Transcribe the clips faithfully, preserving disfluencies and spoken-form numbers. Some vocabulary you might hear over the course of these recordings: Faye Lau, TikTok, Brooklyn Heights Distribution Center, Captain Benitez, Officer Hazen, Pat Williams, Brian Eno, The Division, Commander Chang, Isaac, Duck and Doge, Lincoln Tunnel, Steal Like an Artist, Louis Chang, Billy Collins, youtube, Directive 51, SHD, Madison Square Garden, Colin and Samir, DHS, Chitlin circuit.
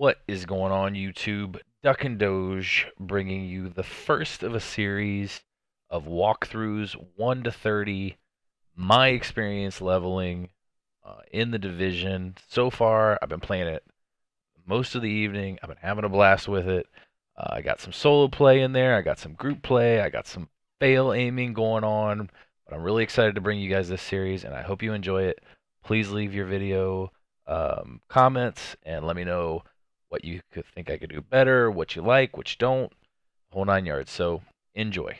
What is going on, YouTube? Duck and Doge bringing you the first of a series of walkthroughs, one to thirty, my experience leveling uh, in the Division. So far, I've been playing it most of the evening. I've been having a blast with it. Uh, I got some solo play in there. I got some group play. I got some fail aiming going on. But I'm really excited to bring you guys this series, and I hope you enjoy it. Please leave your video um, comments and let me know what you could think I could do better, what you like, what you don't, whole nine yards. So enjoy.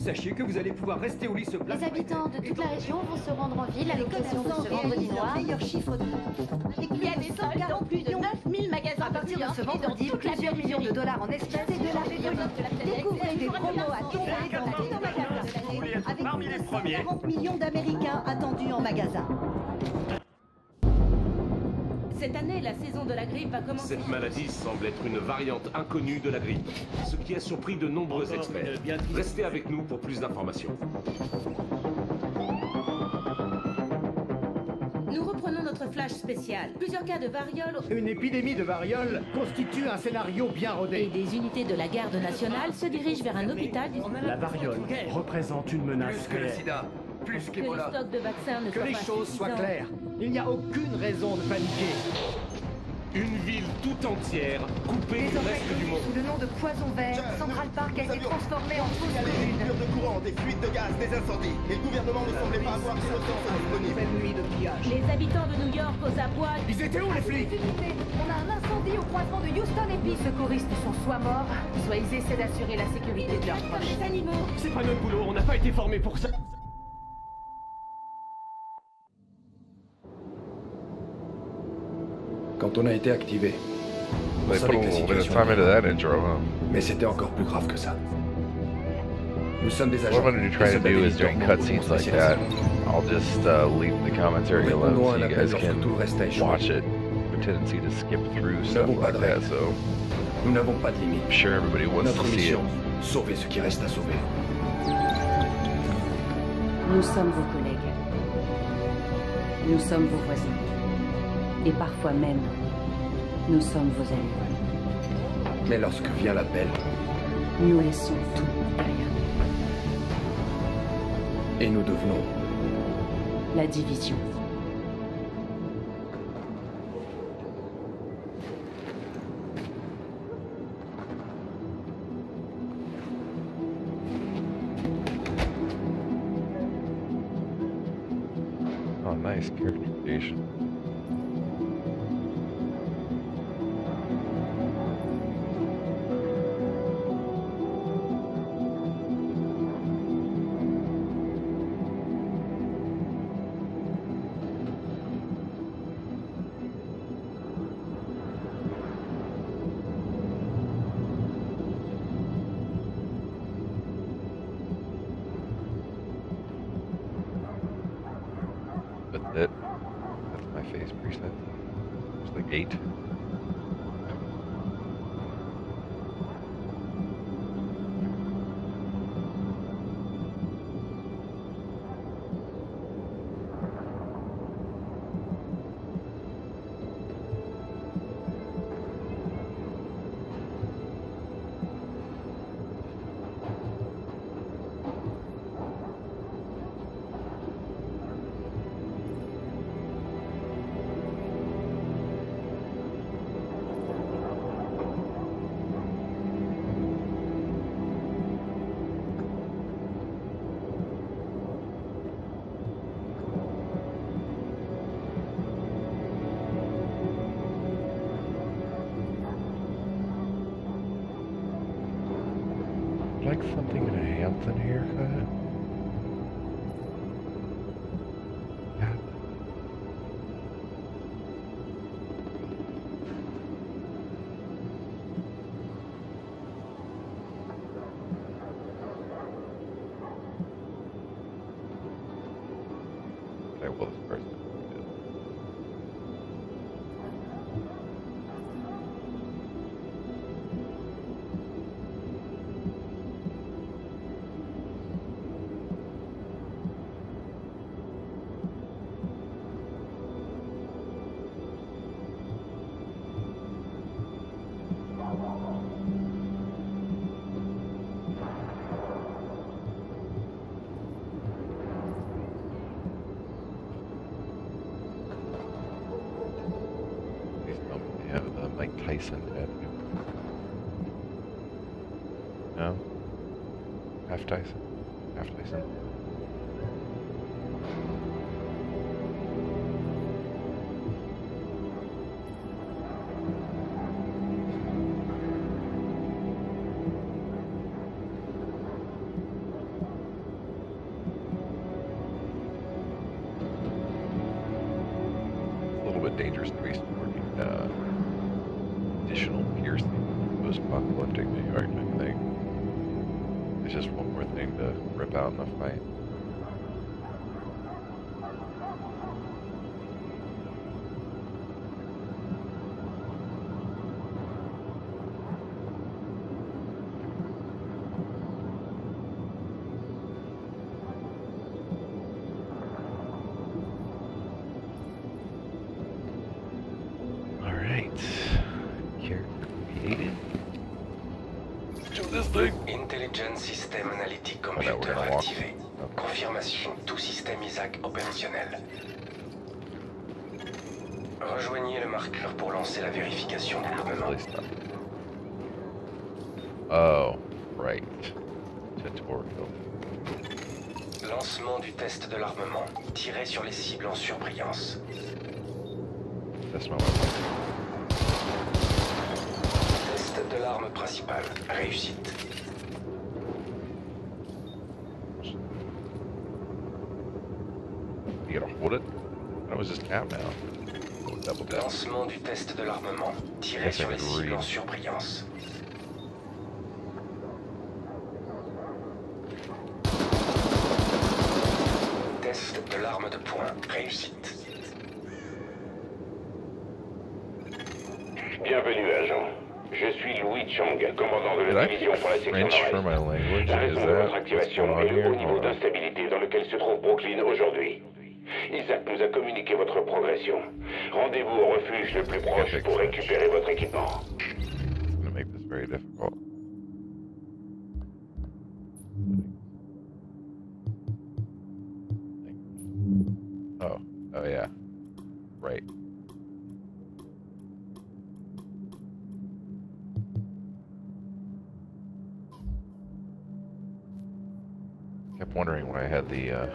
Sachez que vous allez pouvoir rester au lit ce plat. Les habitants de toute la région vont se rendre en ville à l'occasion de ce vendredi noir. Il y a des soldes dans plus de neuf mille magasins à partir de ce vendredi. Toute la millions de dollars en espèces et de la révolution. Découvrez des promos à tout prix dans la ville de magasins. Avec parmi les premiers quarante millions d'Américains attendus en magasin. Cette année, la saison de la grippe va commencer. Cette maladie semble être une variante inconnue de la grippe, ce qui a surpris de nombreux Encore experts. Restez avec nous pour plus d'informations. Nous reprenons notre flash spécial. Plusieurs cas de variole... Une épidémie de variole constitue un scénario bien rodé. Et des unités de la garde nationale se dirigent vers un hôpital... Du... La variole représente une menace. Plus que le sida, plus que les stocks de vaccins ne soient pas suffisants. Que les choses soient claires. Il n'y a aucune raison de paniquer. Une ville tout entière, coupée du reste du monde. Sous le nom de Poison Vert, Central Park a été transformé en fausse commune. Des coupures de courant, des fuites de gaz, des incendies. Et le gouvernement ne semblait pas avoir de ressources disponibles. Même nuit de pillage. Les habitants de New York aux abois. Ils étaient où les flics? On a un incendie au croisement de Houston et Pee. Les secouristes sont soit morts, soit ils essaient d'assurer la sécurité de leurs proches. C'est pas notre boulot, on n'a pas été formés pour ça. Quand on a été activé, on savait que la situation était... Mais c'était encore plus grave que ça. Nous sommes des agents. What I'm going to try to do is during cutscenes like that, I'll just uh, leave the commentary alone so you guys can watch it. The tendency to skip through stuff like that, so I'm sure everybody wants to see it. Sauver ce qui reste à sauver. Nous sommes vos collègues. Nous sommes vos voisins. Et parfois même, nous sommes vos ennemis. Mais lorsque vient l'appel, nous laissons tout derrière nous. Et nous devenons la division. Oh, nice character creation. Something in a Hampton haircut. on like Tyson Avenue. No? Half Tyson. Half Tyson. Système analytique computer activé. Confirmation, tout système Isaac opérationnel. Rejoignez le marqueur pour lancer la vérification de l'armement. Oh, right. Tutorial. Lancement du test de l'armement. Tirez sur les cibles en surbrillance. That's not right. Test de l'arme principale. Réussite. I was just capped now. Double down. Lancement du test de l'armement. Tirez sur les cibles en surbrillance. Test de l'arme de poing. Réussite. Bienvenue, agent. Je suis Louis Chang, commandant de la division pour la section nord-est. La raison de votre activation est le haut niveau d'instabilité dans lequel se trouve Brooklyn aujourd'hui. Isaac nous a communiqué votre progression. Rendez-vous au refuge le plus proche pour récupérer votre équipement. It's gonna make this very difficult. Oh, oh yeah, right. I kept wondering when I had the uh,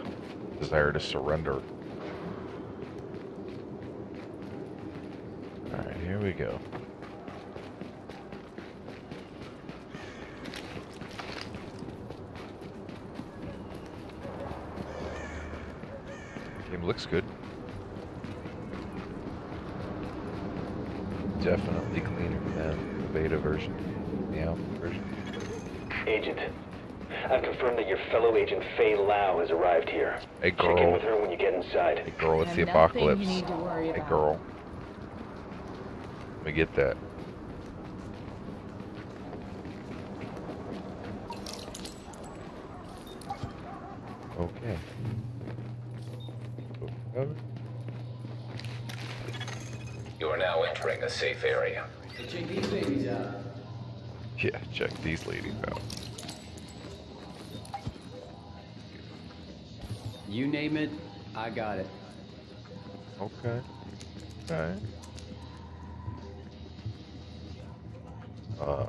desire to surrender. Alright, here we go. Game looks good. Definitely cleaner than the beta version, the alpha version. Agent, I've confirmed that your fellow agent Faye Lau has arrived here. Hey girl. Check in with her when you get inside. Hey girl, it's the apocalypse. Hey girl. Let me get that. Okay. You are now entering a safe area. Check these ladies out. Yeah, check these ladies out. You name it, I got it. Okay. Okay. Uh, I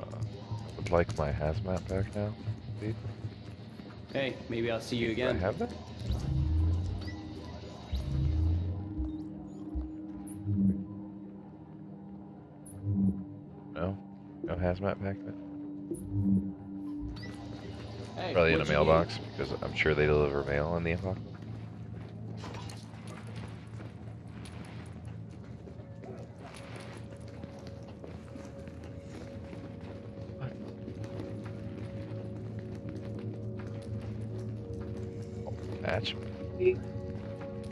would like my hazmat back now, please. Hey, maybe I'll see you Did again. I have that? No? No hazmat back then? Hey, probably in a mailbox, because I'm sure they deliver mail in the inbox.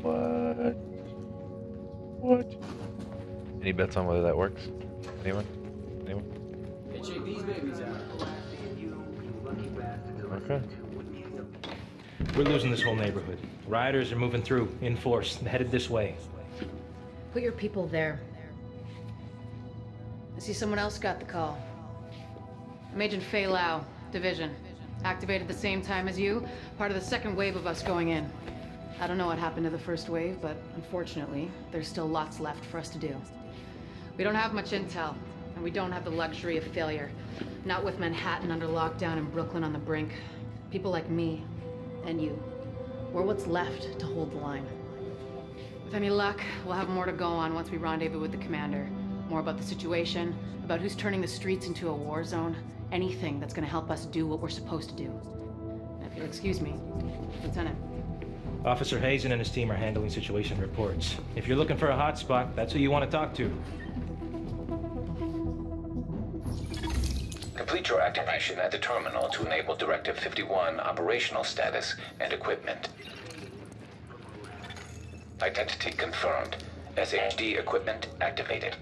What? What? Any bets on whether that works? Anyone? Anyone? Hey, check these babies out. Okay. We're losing this whole neighborhood. Rioters are moving through in force, headed this way. Put your people there. I see someone else got the call. I'm Agent Faye Lau, Division. Activated at the same time as you, part of the second wave of us going in. I don't know what happened to the first wave, but unfortunately, there's still lots left for us to do. We don't have much intel, and we don't have the luxury of failure. Not with Manhattan under lockdown and Brooklyn on the brink. People like me and you, we're what's left to hold the line. With any luck, we'll have more to go on once we rendezvous with the commander. More about the situation, about who's turning the streets into a war zone, anything that's gonna help us do what we're supposed to do. Now, if you'll excuse me, Lieutenant. Officer Hazen and his team are handling situation reports. If you're looking for a hot spot, that's who you want to talk to. Complete your activation at the terminal to enable Directive fifty-one operational status and equipment. Identity confirmed. S H D equipment activated.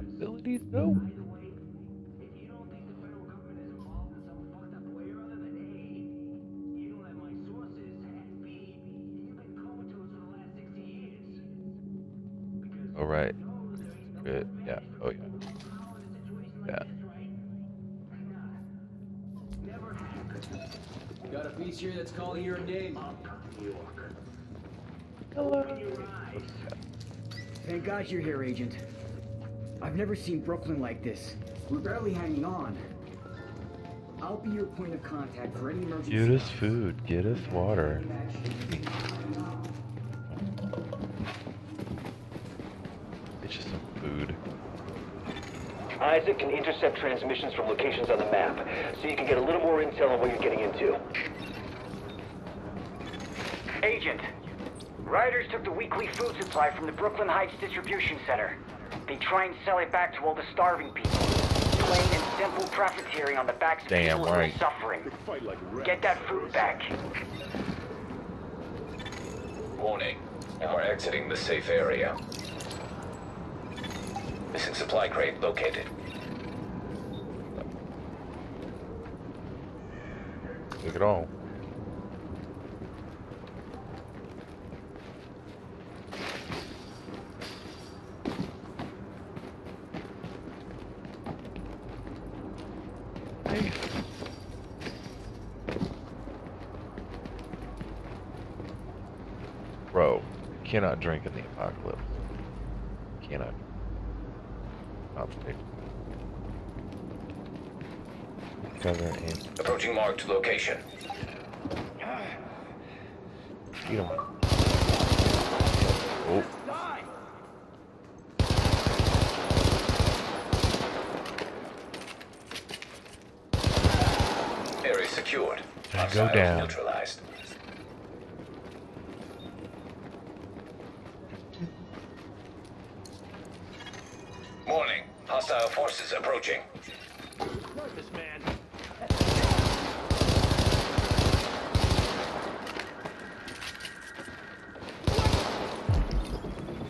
Abilities, no. All right. Good. Yeah. Oh, yeah. Yeah. Got a beast here that's calling your name. Hello. Thank God you're here, Agent. I've never seen Brooklyn like this. We're barely hanging on. I'll be your point of contact for any emergency. Get us food. Get us water. Isaac can intercept transmissions from locations on the map, so you can get a little more intel on what you're getting into. Agent, rioters took the weekly food supply from the Brooklyn Heights Distribution Center. They try and sell it back to all the starving people. Plain and simple profiteering on the backs of Damn people right. who are suffering. Like get that food back. Warning, we're exiting the safe area. Missing supply crate located. Look at all. Hey. Bro, cannot drink in the apocalypse. Cannot. Cover and approaching marked location. You don't want. Oh. Area secured. I go down. Neutralized. Warning. Hostile forces approaching. Purpose, man.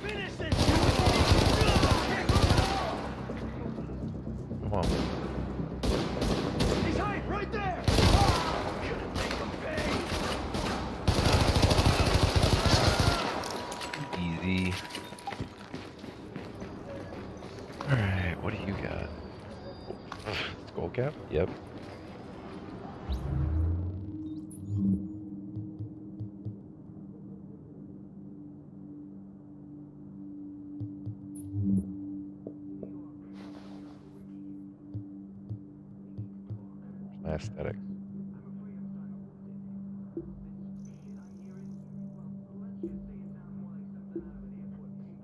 Finish this. Come on. He's hiding right there. Couldn't make him pay. Easy. Alright, what do you got? Skull cap? Yep. Aesthetic.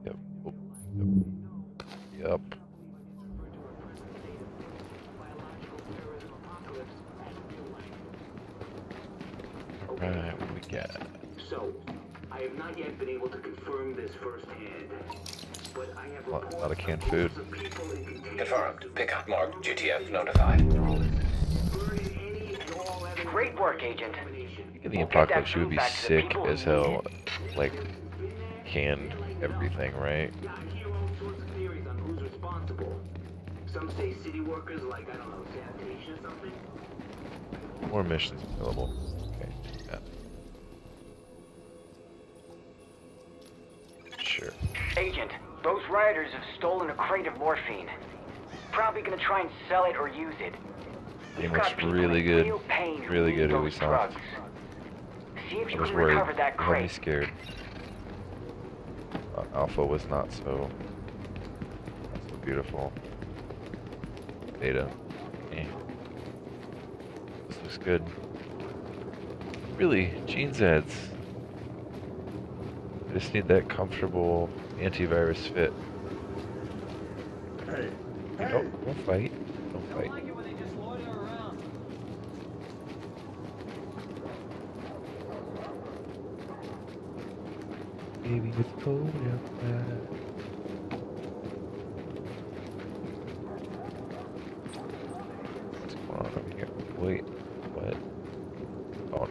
Yep. Oh, yep. Up. Alright, what do we got? So, I have not yet been able to confirm this firsthand, but I have a lot, a lot of canned food. Confirmed. Pick up mark. G T F notified. Great work, Agent. In the apocalypse, she would be sick as hell. Like, canned everything, right? Some say city workers like, I don't know, sanitation or something. More missions available. Okay, yeah. Sure. Agent, those rioters have stolen a crate of morphine. Probably gonna try and sell it or use it. Game looks really good. Really good who we saw. I was worried. I'm scared. Uh, Alpha was not so, not so beautiful. Beta. Eh. This looks good. Really, jeans ads. I just need that comfortable antivirus fit. Hey, hey. Don't, don't fight. Don't fight. Don't like it when they just loiter around. Baby, it's cold outside.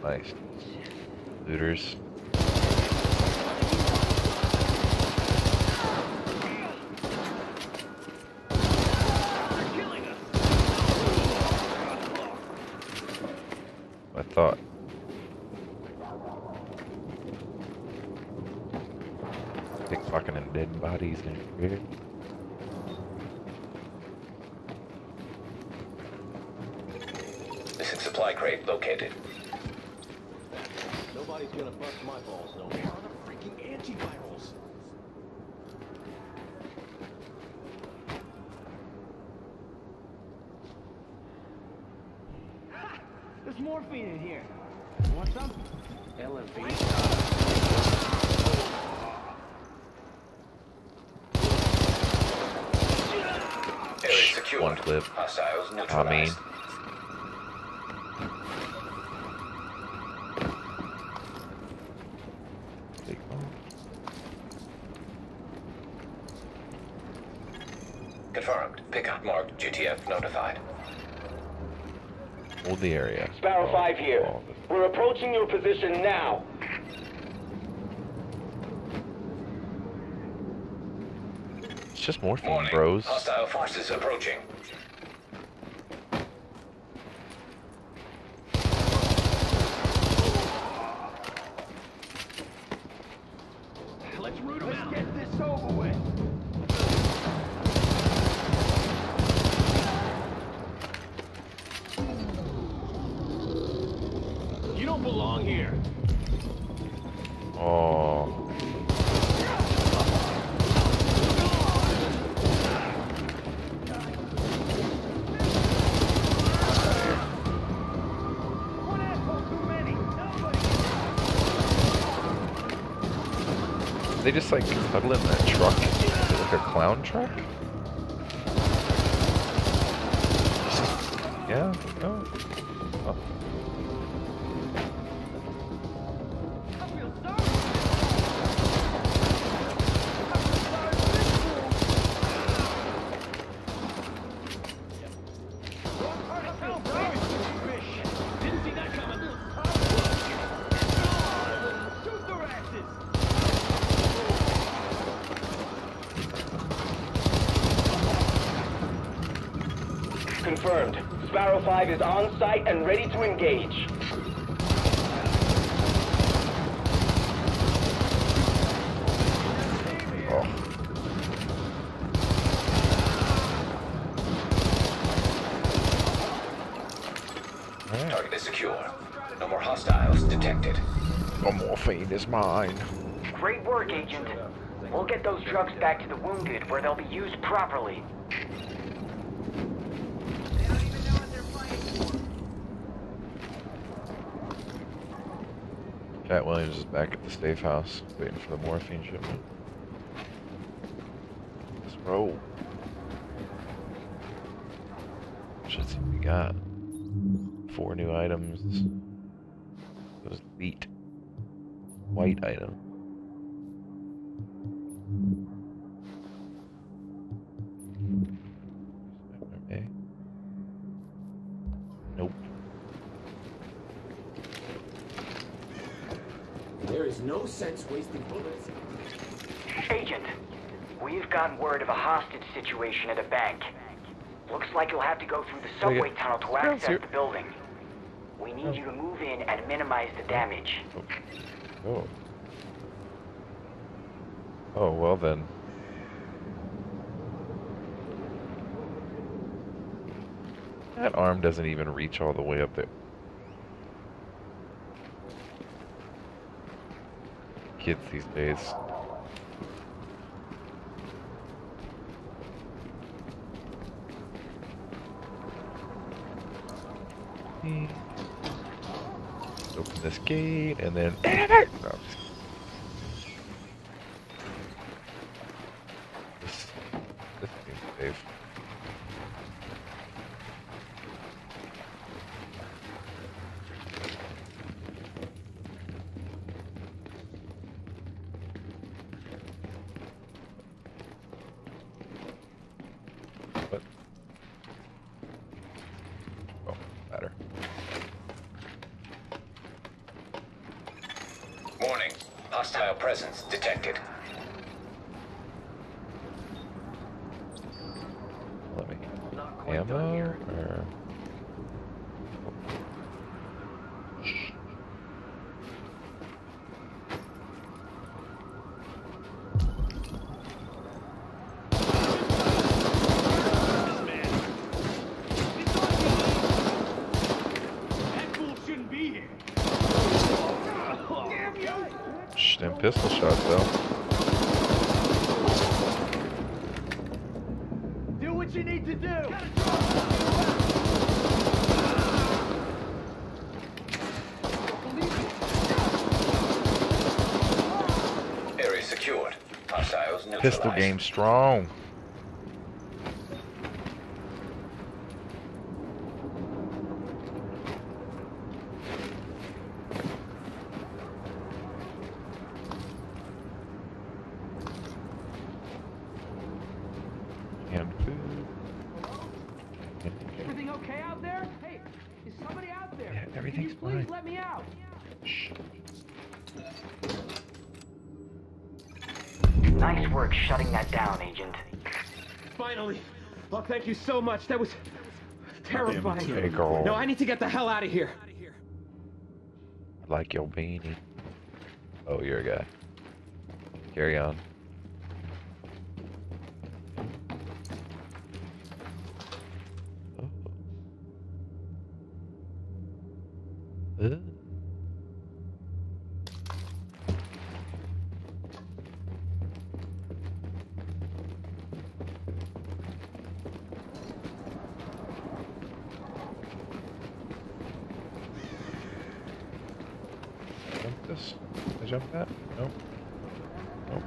Nice. Looters. I thought. They fucking in dead bodies and shit. This is supply crate located. Nobody's gonna bust my balls no more. Where are the freaking antivirals? Ah, there's morphine in here. Want some? L M V. Area secured. One clip. Hostiles neutralized. I mean. Notified. Hold the area. Sparrow five here. We're approaching your position now. It's just morphine, Morning. bros. Hostile forces approaching. They just like huddle in that truck. Is it like a clown truck? Yeah, no. Oh. Sparrow five is on site and ready to engage. Oh. Target is secure. No more hostiles detected. No morphine is mine. Great work, Agent. We'll get those drugs back to the wounded where they'll be used properly. Pat Williams is back at the safe house, waiting for the morphine shipment. Let's roll. Let's see what we got. Four new items. Those elite. White item. No sense wasting bullets. Agent, we've gotten word of a hostage situation at a bank. Looks like you'll have to go through the subway okay. tunnel to access yeah, the building. We need oh. you to move in and minimize the damage. Oh. Oh, oh well then. That arm doesn't even reach all the way up there. Kids these days. me. Let's open this gate and then. No, this this seems safe. Pistol shots, though. Do what you need to do. Area secured. Hostiles neutralized. Pistol game strong. Thank you so much. That was terrifying. No, I need to get the hell out of here. I like your beanie. Oh, you're a guy. Carry on. Oh. Huh? That? Nope. Nope.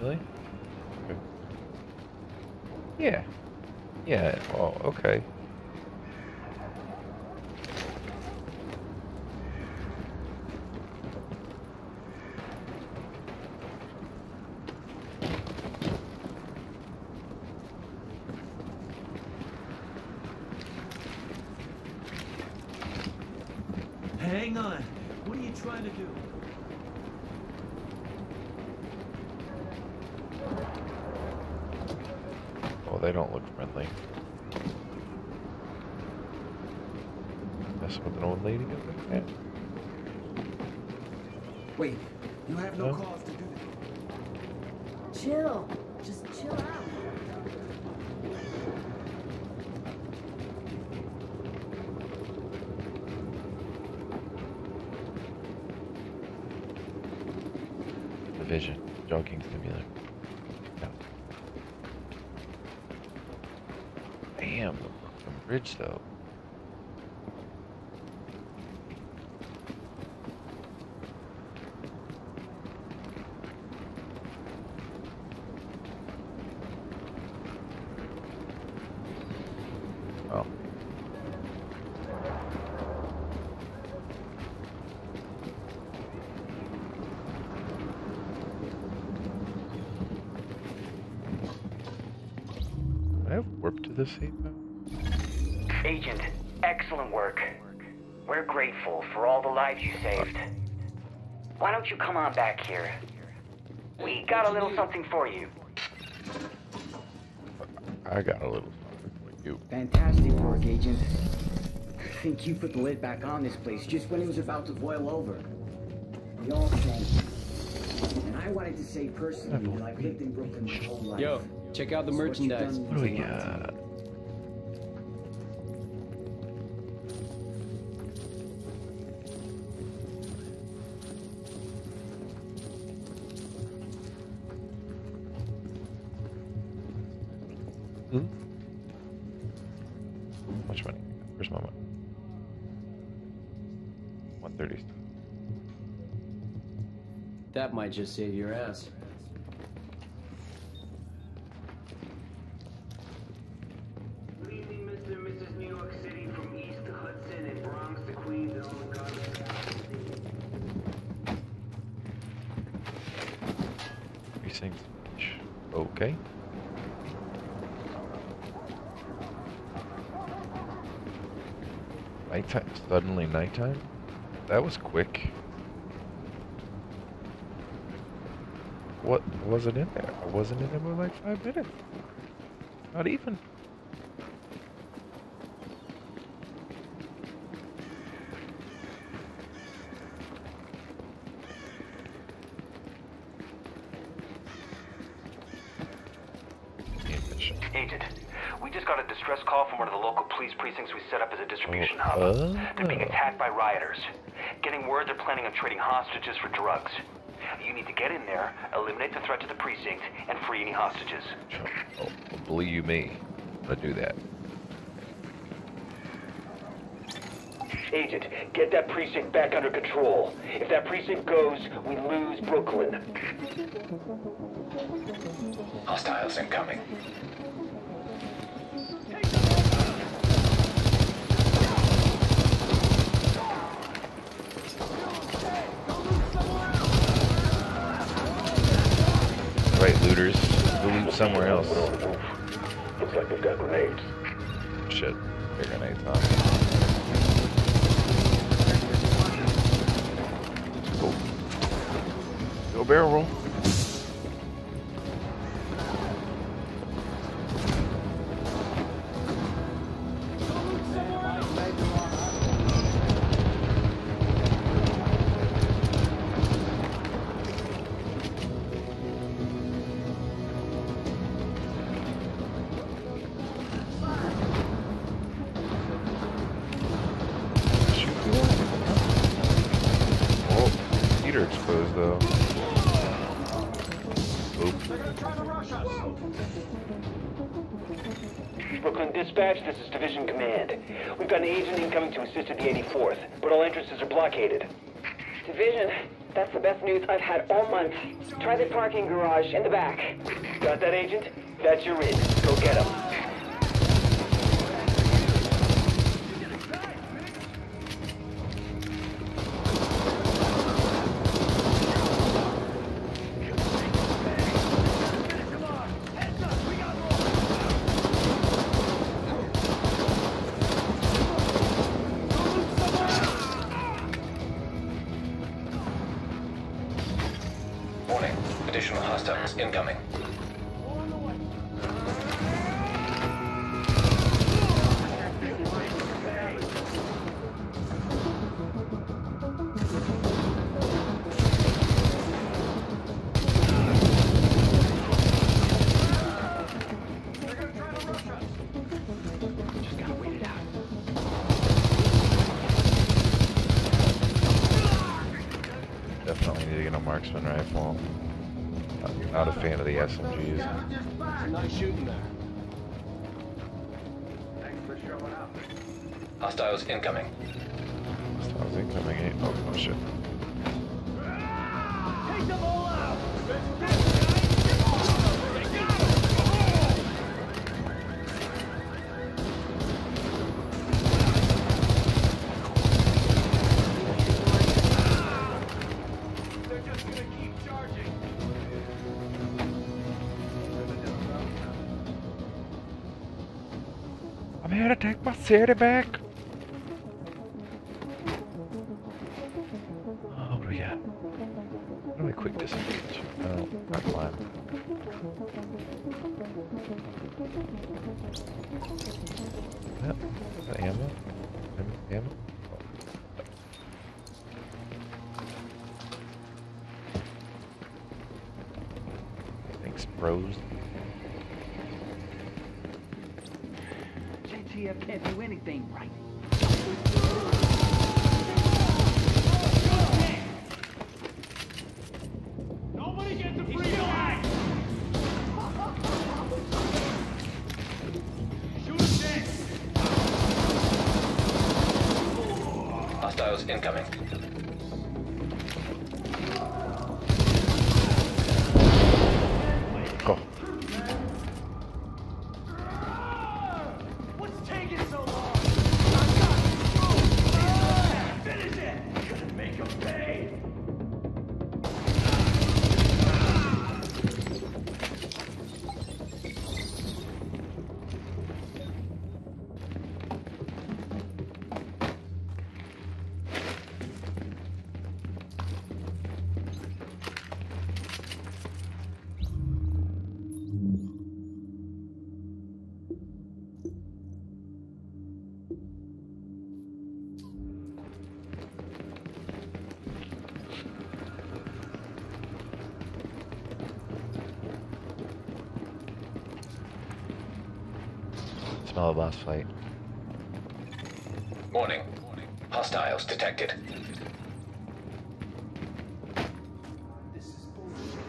Really? Okay. Yeah. Yeah. Oh, okay. Vision, jogging stimulator. No. Damn, the Brooklyn Bridge though. Agent, excellent work. We're grateful for all the lives you saved. Why don't you come on back here? We got a little something for you. I got a little something for you. Fantastic work, Agent. I think you put the lid back on this place just when it was about to boil over. We all thank you. And I wanted to say personally, like, I've lived in Brooklyn my whole life. Yo, check out the so merchandise. What do we got? one thirty. That might just save your ass. Okay. Nighttime? Suddenly nighttime? That was quick. What wasn't in there? I wasn't in there for like five minutes. Not even. Uh, They're being attacked by rioters. Getting word they're planning on trading hostages for drugs. You need to get in there, eliminate the threat to the precinct, and free any hostages. Oh, believe me, I'll do that. Agent, get that precinct back under control. If that precinct goes, we lose Brooklyn. Hostiles incoming. Looters, loot somewhere else. Looks like they've got grenades. Shit, they're grenades, huh? Cool. Go barrel roll. This is Division Command. We've got an agent incoming to assist at the eighty-fourth, but all entrances are blockaded. Division, that's the best news I've had all month. Try the parking garage in the back. Got that, agent? That's your in. Go get him. Hostiles incoming. Hostiles incoming. Hey, oh, oh shit. Take them all out. They're just gonna keep charging. I'm here to take my city back. Hostiles incoming. Oh. What's taking so long? I got it. Finish it. Gonna make them pay. Smell the last fight. Warning. Hostiles detected. This is bullshit.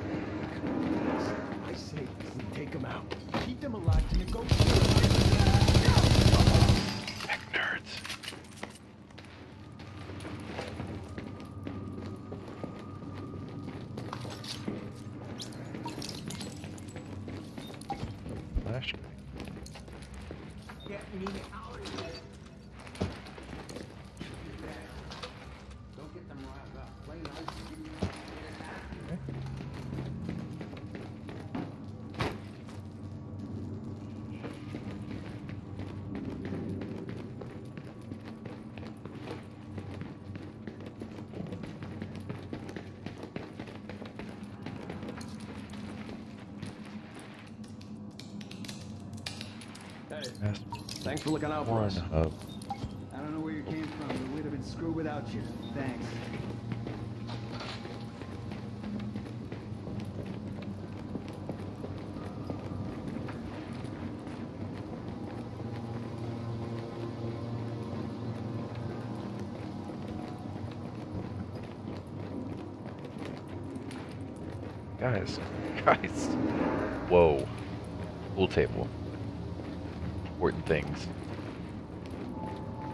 I say we take them out. Keep them alive to negotiate. Tech nerds. Yes. Thanks for looking out for us. Oh. I don't know where you came from, but we'd have been screwed without you. Thanks. Guys, guys. Whoa. Pool table. Important things.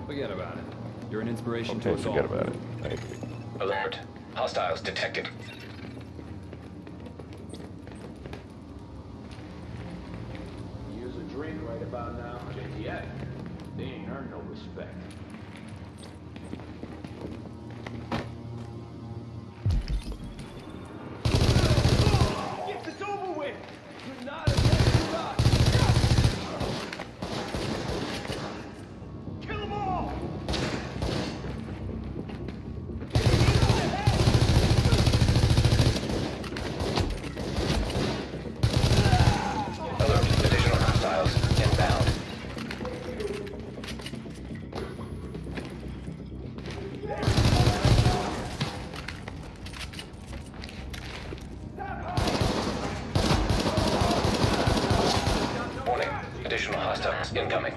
Forget about it. You're an inspiration okay, to us all. Forget about it. I agree. Alert. Hostiles detected. Use a drink right about now, J T A. They ain't earned no respect. Incoming.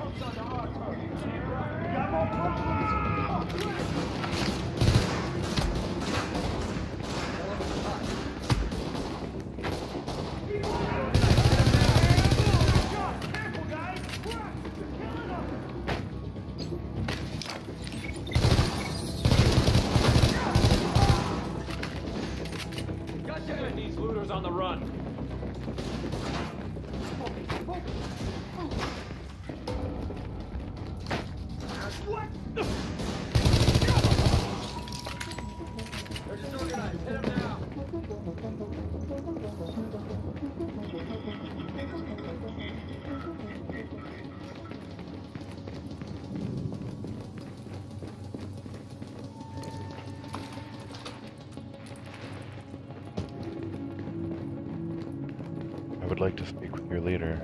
I would like to speak with your leader.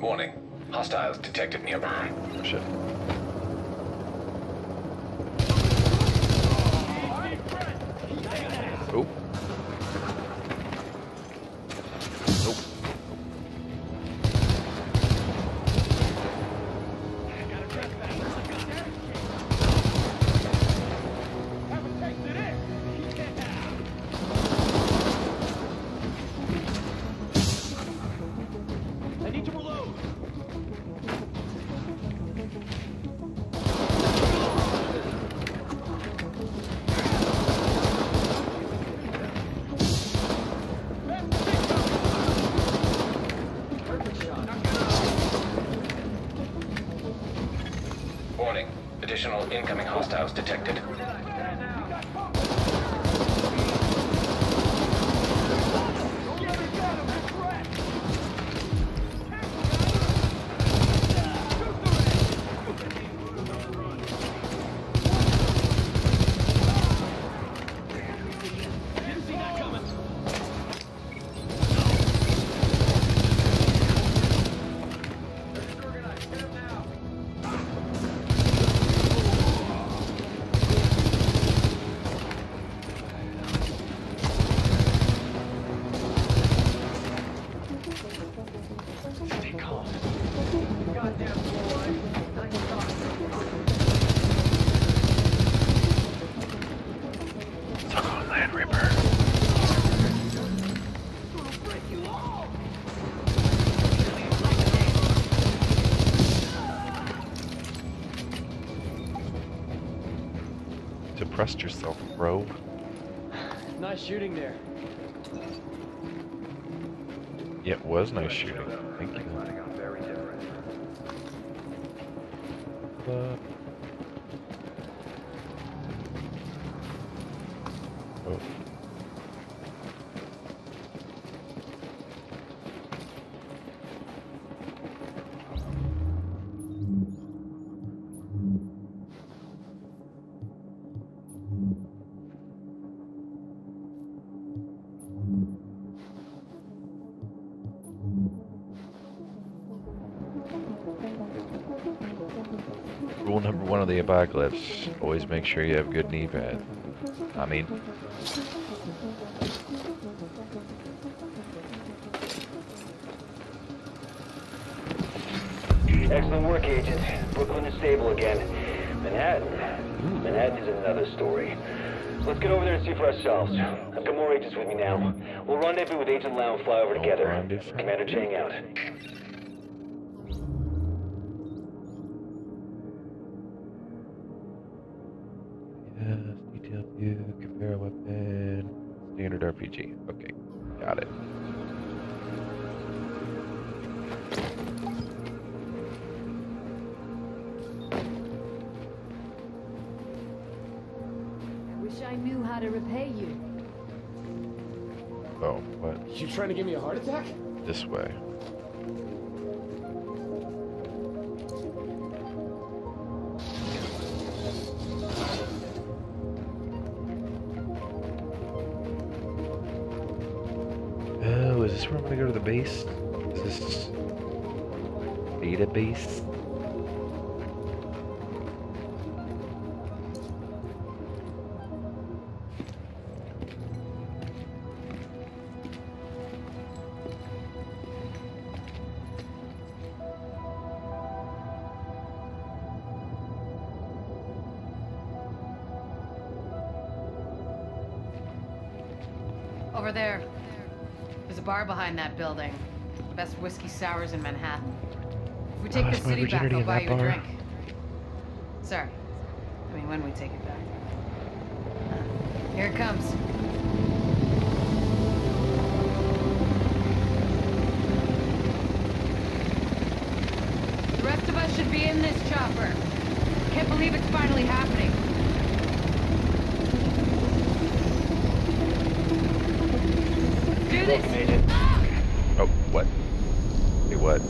Warning. Hostiles detected nearby. Shit. Oh. Nope. I need to reload. Warning. Additional incoming hostiles detected. Trust yourself, bro. Nice shooting there. Yeah, it was nice shooting. Thank you. Uh, oh. The apocalypse, always make sure you have good knee pad. I mean, excellent work, Agent. Brooklyn is stable again. Manhattan, Ooh. Manhattan is another story. Let's get over there and see for ourselves. I've got more agents with me now. We'll rendezvous with Agent Lau and fly over Don't together. Commander Chang out. Compare weapon. Standard R P G. Okay, got it. I wish I knew how to repay you. Oh, what? You trying to give me a heart attack? This way. We're gonna go to the base. Is this database? Over there. Bar behind that building. The best whiskey sours in Manhattan. If we take oh, the city back, I'll buy you a drink. Sorry. I mean, when we take it back. Uh, here it comes. The rest of us should be in this chopper. Can't believe it's finally happening. Welcome, Agent. Oh, what? Hey, what?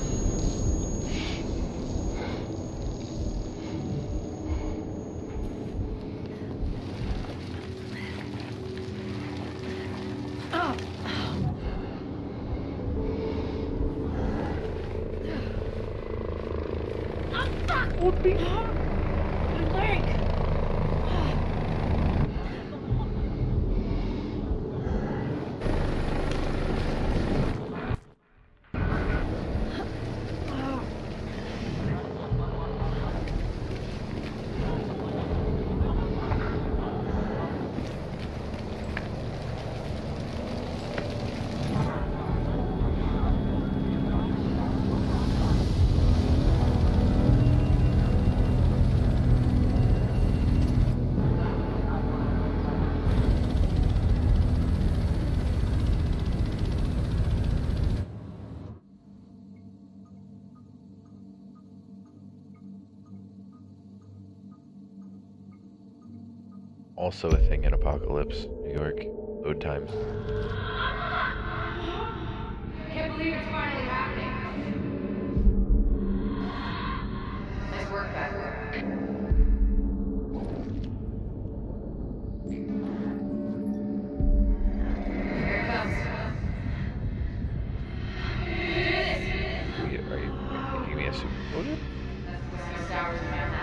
Also a thing in Apocalypse, New York, load times. Can't believe it's finally happening. Nice work back there. Here it comes. Are you, are you giving me a super loader? That's the first hours of my life.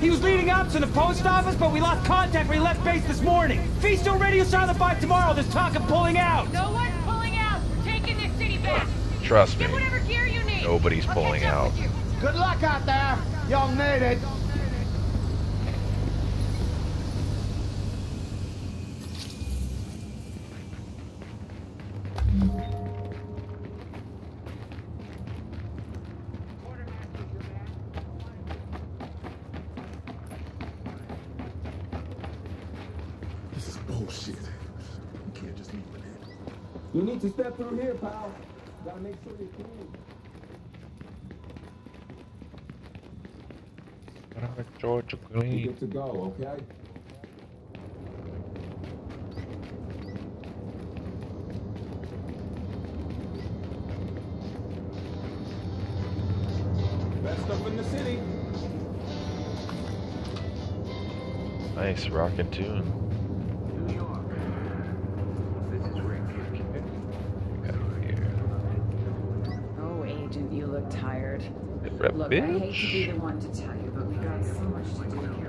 He was leading ops in the post office, but we lost contact when he left base this morning. Feast on radio silent by tomorrow. There's talk of pulling out. No one's pulling out. We're taking this city back. Trust me. Get whatever gear you need. Nobody's I'll pulling out. Good luck out there. Y'all made it. To step through here, pal. Gotta make sure you're clean. Gotta make sure you're clean. You get to go, okay? Best up in the city. Nice rockin' tune. Look, bitch. I hate to be the one to tell you, but we got so much to do here.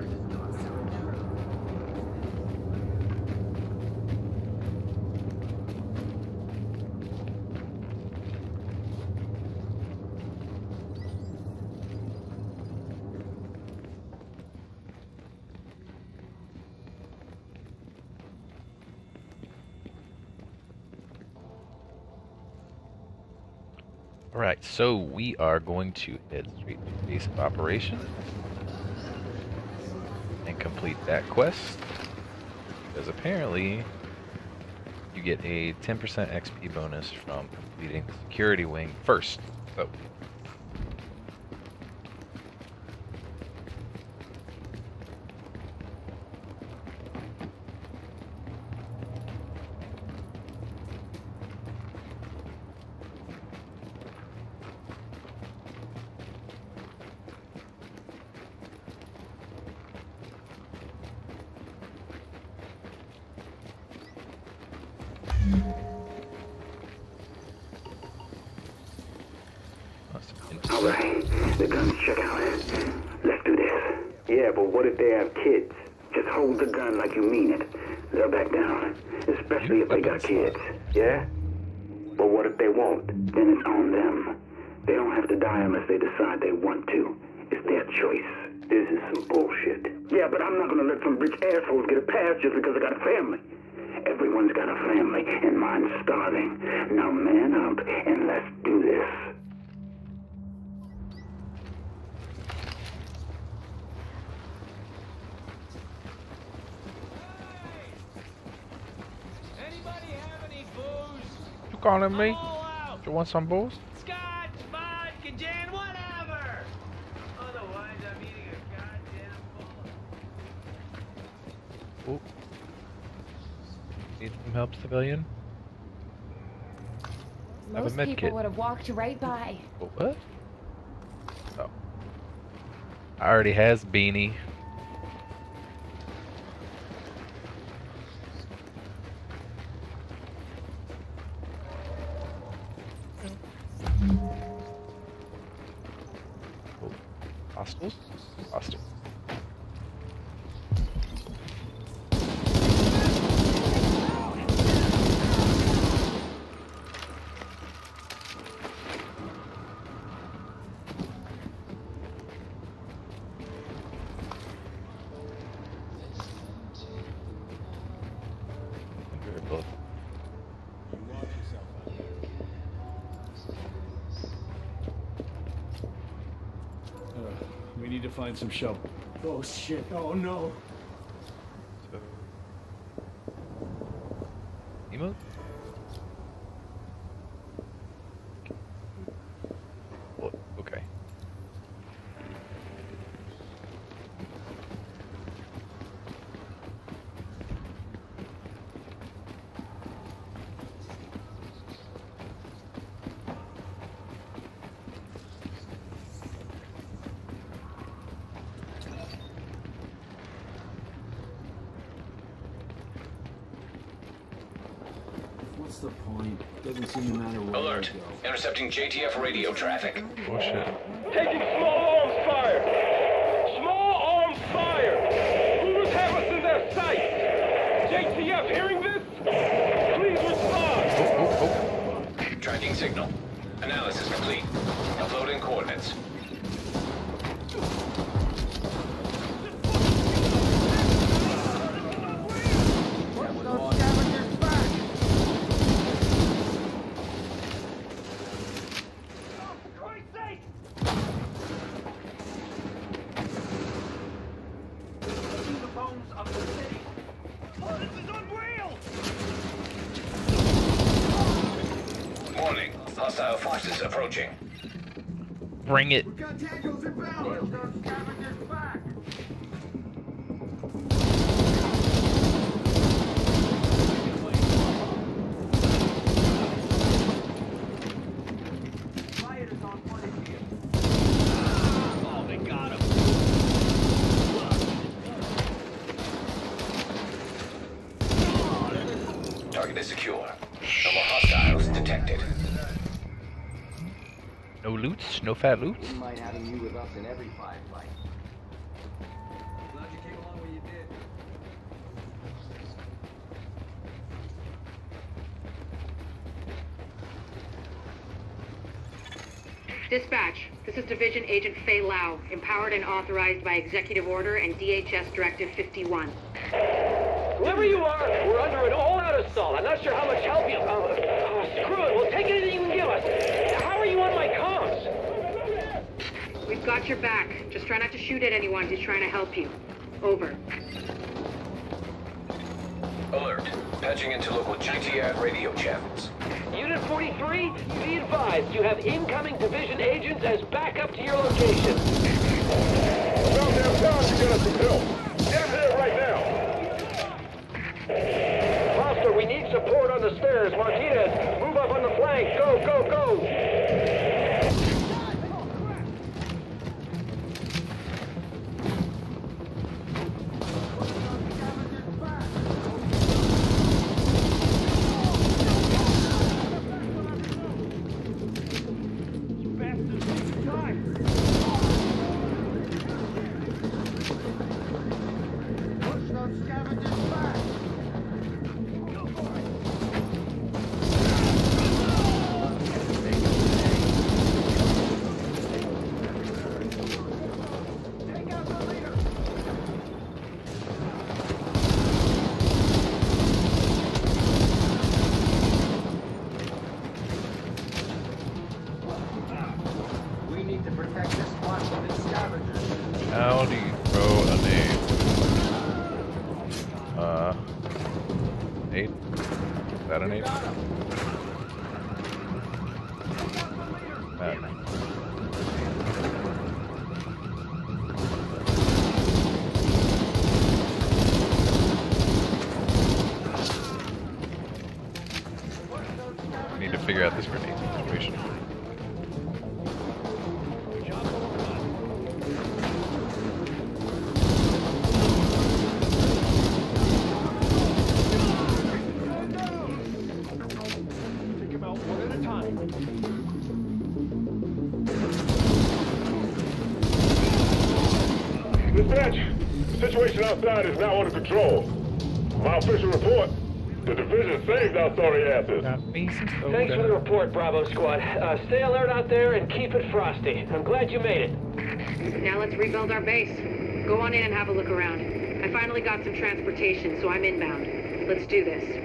Alright, so we are going to head straight to the base of operations and complete that quest, because apparently you get a ten percent X P bonus from completing the security wing first. So let's check out. Let's do this. Yeah, but what if they have kids? Just hold the gun like you mean it. They'll back down, especially if they got kids, yeah? But what if they won't? Then it's on them. They don't have to die unless they decide they want to. It's their choice. This is some bullshit. Yeah, but I'm not gonna let some rich assholes get a pass just because I got a family. Everyone's got a family, and mine's starving. Now man up, and let's do this. Calling me? Do you want some booze? Scotch, vodka, gin, whatever. Otherwise, I'm eating a goddamn bullet. Need some help, civilian? Most people kit. would have walked right by. Oh, what? Oh. I already has Beanie. Find some shovel. Oh shit, oh no. Emo? Oh, okay. Alert. Intercepting J T F radio traffic. Oh shit. Taking small arms fire! Small arms fire! Hooters have us in their sights! J T F hearing this? Please respond! Oh, oh, oh. Tracking signal. Analysis complete. Uploading coordinates. Bring it. No fat loot. We might have you with us in every five fight. Glad you came along when you did. Dispatch, this is Division Agent Faye Lau, empowered and authorized by Executive Order and D H S Directive fifty-one. Whoever you are, we're under an all-out assault. I'm not sure how much help you... Oh, oh, screw it. We'll take anything you can give us. How are you on my comms? We've got your back. Just try not to shoot at anyone who's trying to help you. Over. Alert. Patching into local J T F radio channels. Unit forty-three, be advised you have incoming division agents as backup to your location. Down downtown should get us some help. Get there right now. Foster, we need support on the stairs. Martinez, move up on the flank. Go, go, go. that an eight? That. I need to figure out this grenade situation. Outside is now under control. My official report, the division saved our sorry asses. Thanks for the report, Bravo Squad. Uh, stay alert out there and keep it frosty. I'm glad you made it. Now let's rebuild our base. Go on in and have a look around. I finally got some transportation, so I'm inbound. Let's do this.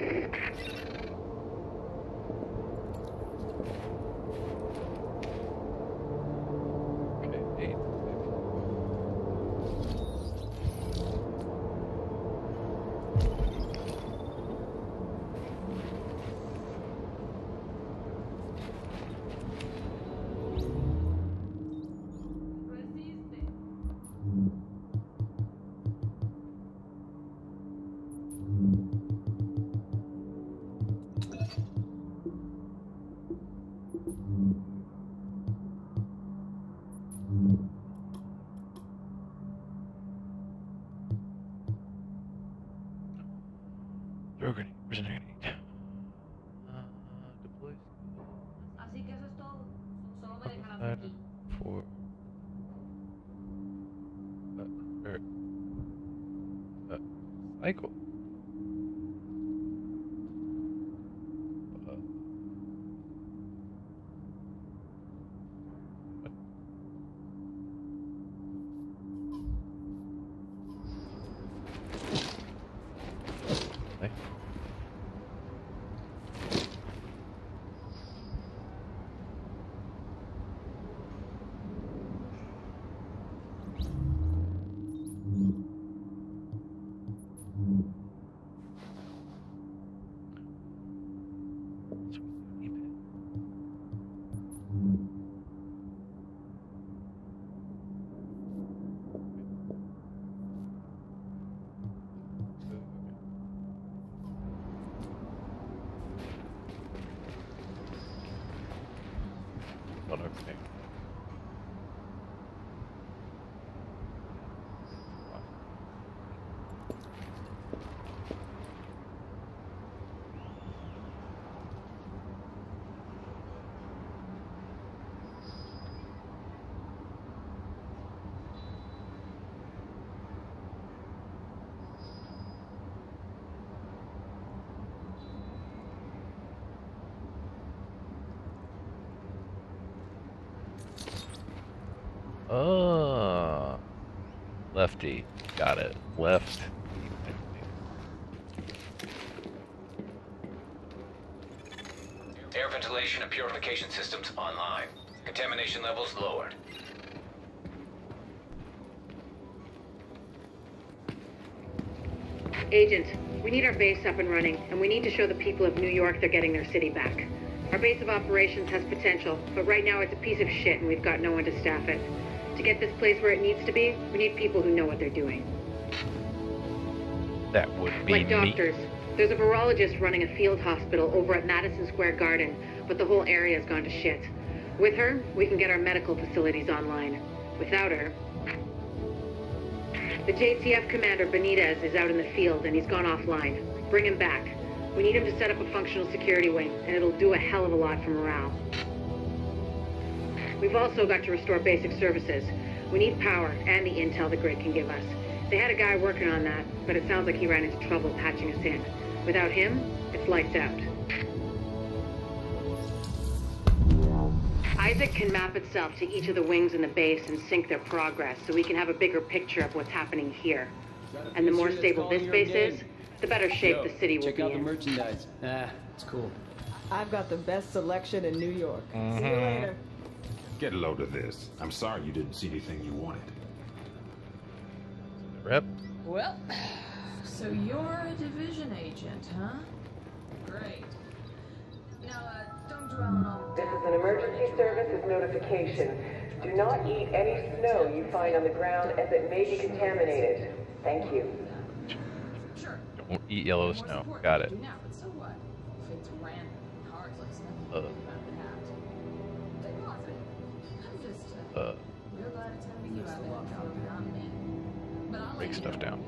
Oh, lefty, got it. Left. Air ventilation and purification systems online. Contamination levels lowered. Agent, we need our base up and running, and we need to show the people of New York they're getting their city back. Our base of operations has potential, but right now it's a piece of shit and we've got no one to staff it. To get this place where it needs to be, we need people who know what they're doing. That would be like doctors. Me. There's a virologist running a field hospital over at Madison Square Garden, but the whole area's gone to shit. With her, we can get our medical facilities online. Without her... The J C F commander, Benitez, is out in the field and he's gone offline. Bring him back. We need him to set up a functional security wing, and it'll do a hell of a lot for morale. We've also got to restore basic services. We need power and the intel the grid can give us. They had a guy working on that, but it sounds like he ran into trouble patching us in. Without him, it's lights out. Isaac can map itself to each of the wings in the base and sync their progress so we can have a bigger picture of what's happening here. And the more stable this base is, the better shape the city will be in. Check out the merchandise. Ah, it's cool. I've got the best selection in New York. Mm-hmm. See you later. Get a load of this. I'm sorry you didn't see anything you wanted. Rep. Well, so you're a division agent, huh? Great. Now, uh, don't dwell on all this. This is an emergency services notification. Do not eat any snow you find on the ground as it may be contaminated. Thank you. Sure. Don't eat yellow snow. Got it. Now, but so what? If it's random, cars like snow. Uh. Uh, break stuff down.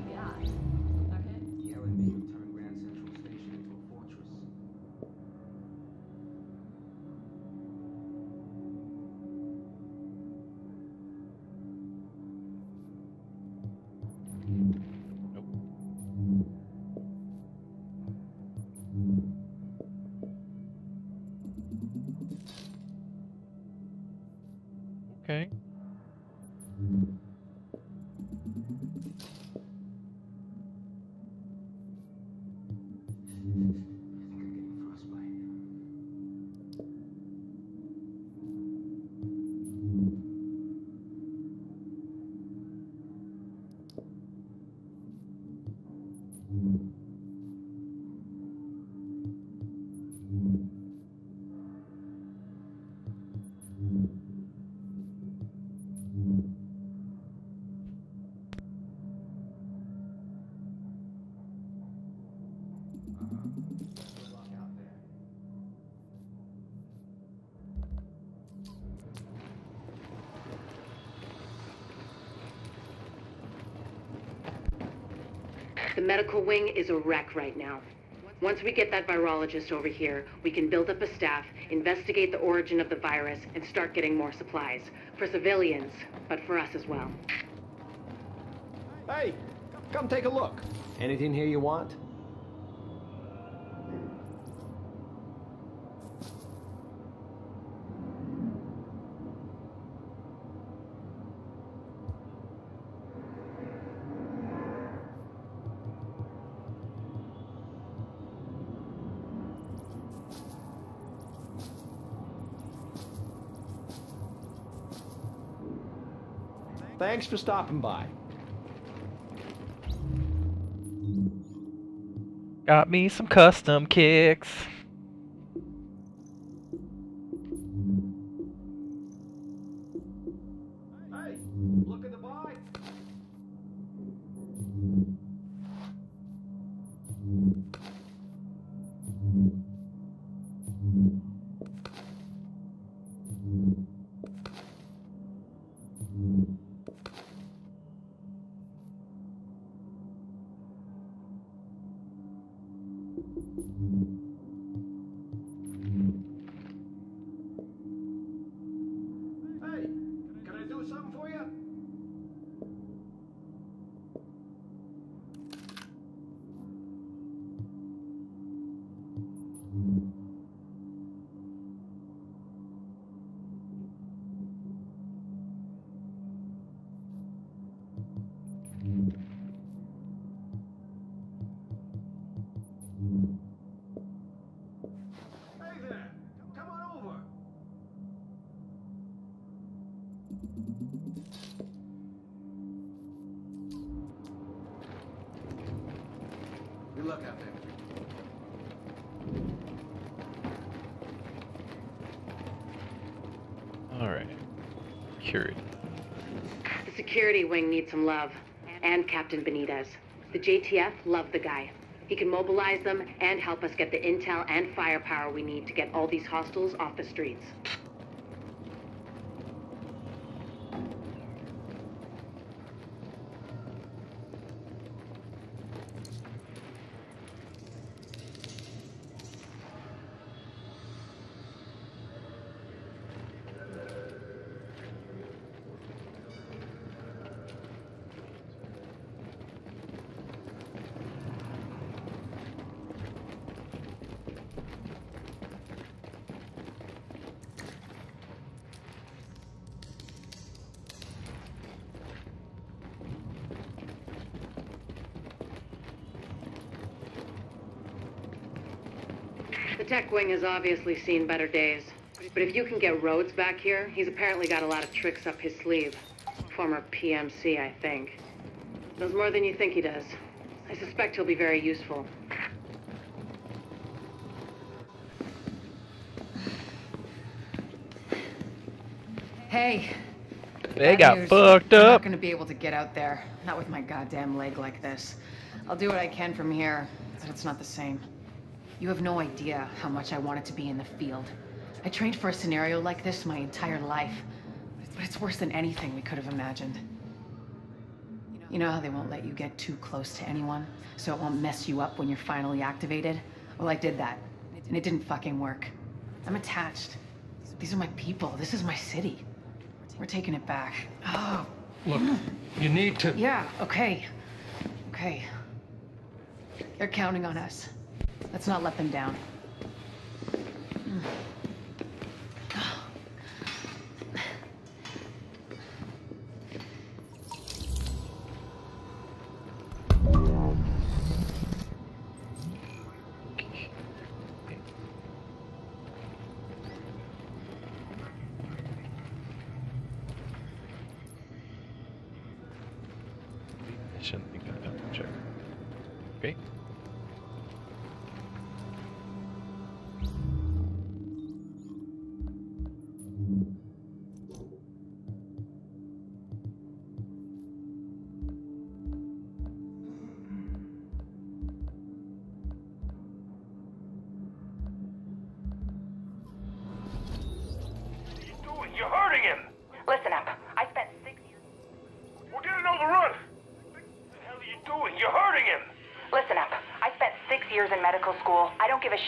The medical wing is a wreck right now. Once we get that virologist over here, we can build up a staff, investigate the origin of the virus, and start getting more supplies. For civilians, but for us as well. Hey, come take a look. Anything here you want? Thanks for stopping by. Got me some custom kicks. Hey, look at the bike. Needs some love, and Captain Benitez. The J T F loved the guy. He can mobilize them and help us get the intel and firepower we need to get all these hostiles off the streets. Tech wing has obviously seen better days, but if you can get Rhodes back here, he's apparently got a lot of tricks up his sleeve. Former P M C, I think. Knows more than you think he does. I suspect he'll be very useful. Hey. They got fucked up. I'm not gonna be able to get out there. Not with my goddamn leg like this. I'll do what I can from here, but it's not the same. You have no idea how much I wanted to be in the field. I trained for a scenario like this my entire life. But it's worse than anything we could have imagined. You know how they won't let you get too close to anyone, so it won't mess you up when you're finally activated? Well, I did that, and it didn't fucking work. I'm attached. These are my people. This is my city. We're taking it back. Oh. Look, you need to... Yeah, okay. Okay. They're counting on us. Let's not let them down.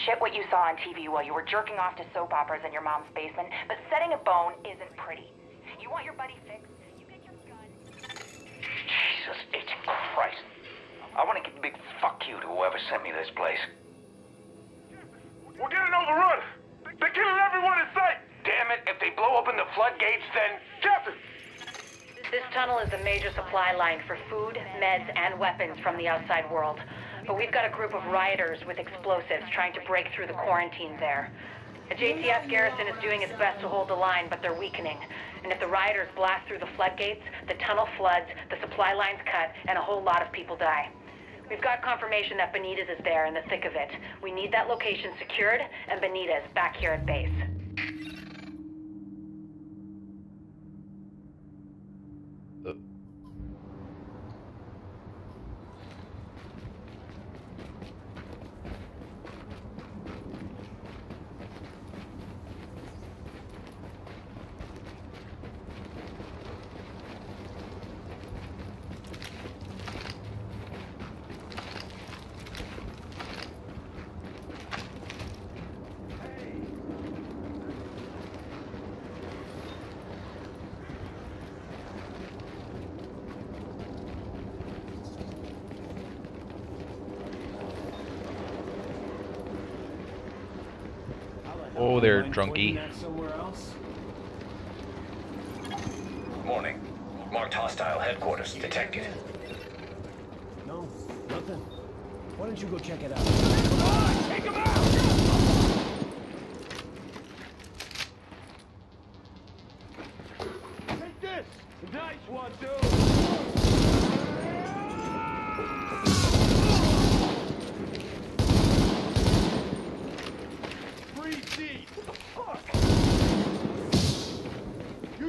Shit what you saw on T V while you were jerking off to soap operas in your mom's basement, but setting a bone isn't pretty. You want your buddy fixed, you get your gun... Jesus H. Christ. I want to give a big fuck you to whoever sent me this place. We're getting overrun! They're killing everyone in sight! Damn it, if they blow open the floodgates, then... Captain! This tunnel is a major supply line for food, meds, and weapons from the outside world. But we've got a group of rioters with explosives trying to break through the quarantine there. The J C S garrison is doing its best to hold the line, but they're weakening. And if the rioters blast through the floodgates, the tunnel floods, the supply line's cut, and a whole lot of people die. We've got confirmation that Benitez is there in the thick of it. We need that location secured, and Benitez back here at base. Oh, they're drunky. Morning. Marked hostile headquarters detected. No, nothing. Why don't you go check it out? Come on, take him out! Take this! Nice one, dude!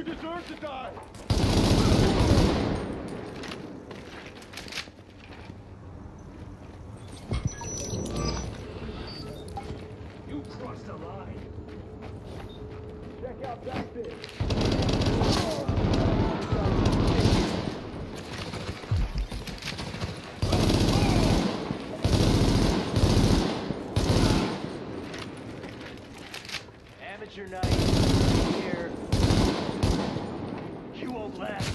Deserve to die. You crossed the line. Check out that bit. Amateur night here. You won't last.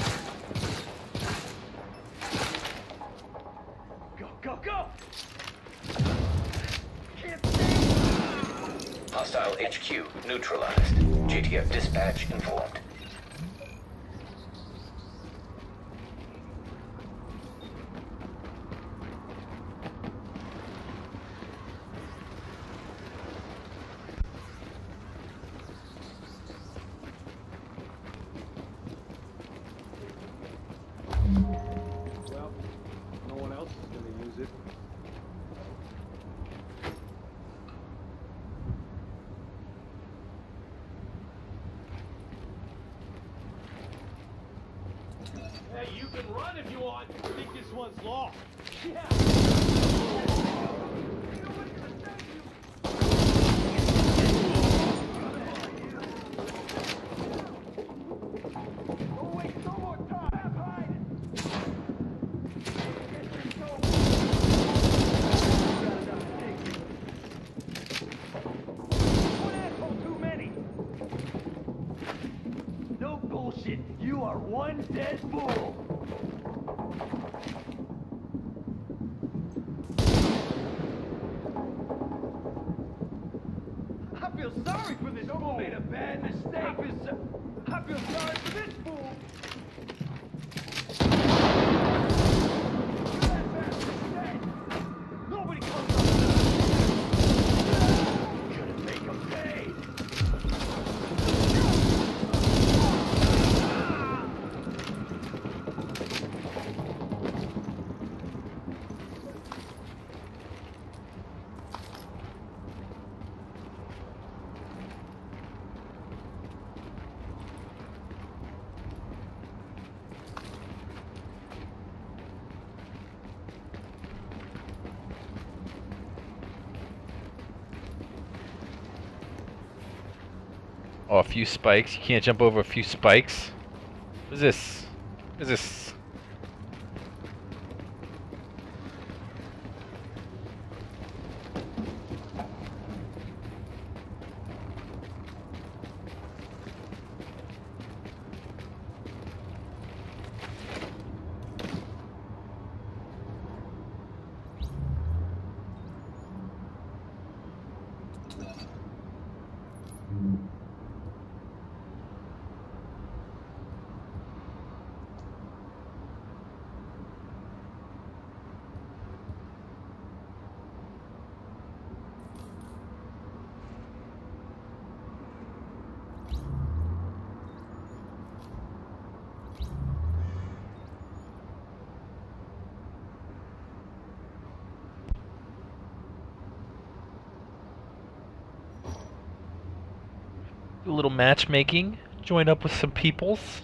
Go, go, go! Can't stay. Hostile H Q neutralized. G T F dispatch informed. you on. I think this one's lost. Yeah. Oh, a few spikes. You can't jump over a few spikes. What is this? What is this? A little matchmaking, join up with some peoples.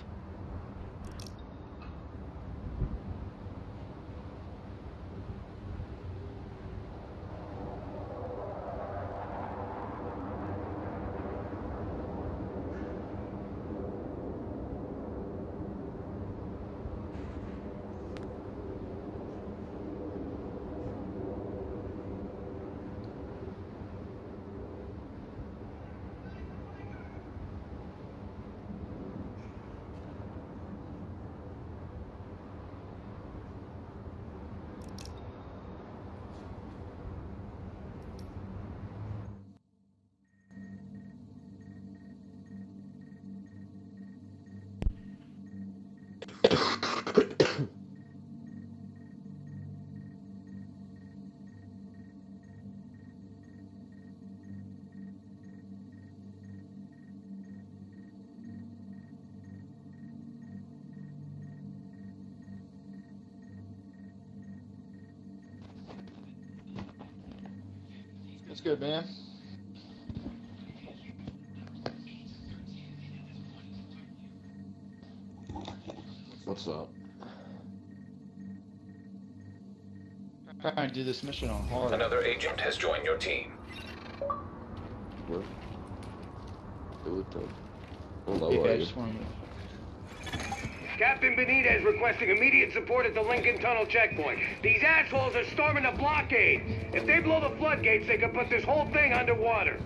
That's good, man. What's up? I'm trying to do this mission on hard. Another agent has joined your team. What? What the? Hello, hey, guys, just wanted to... Captain Benitez requesting immediate support at the Lincoln Tunnel checkpoint. These assholes are storming the blockade. If they blow the floodgates, they could put this whole thing underwater.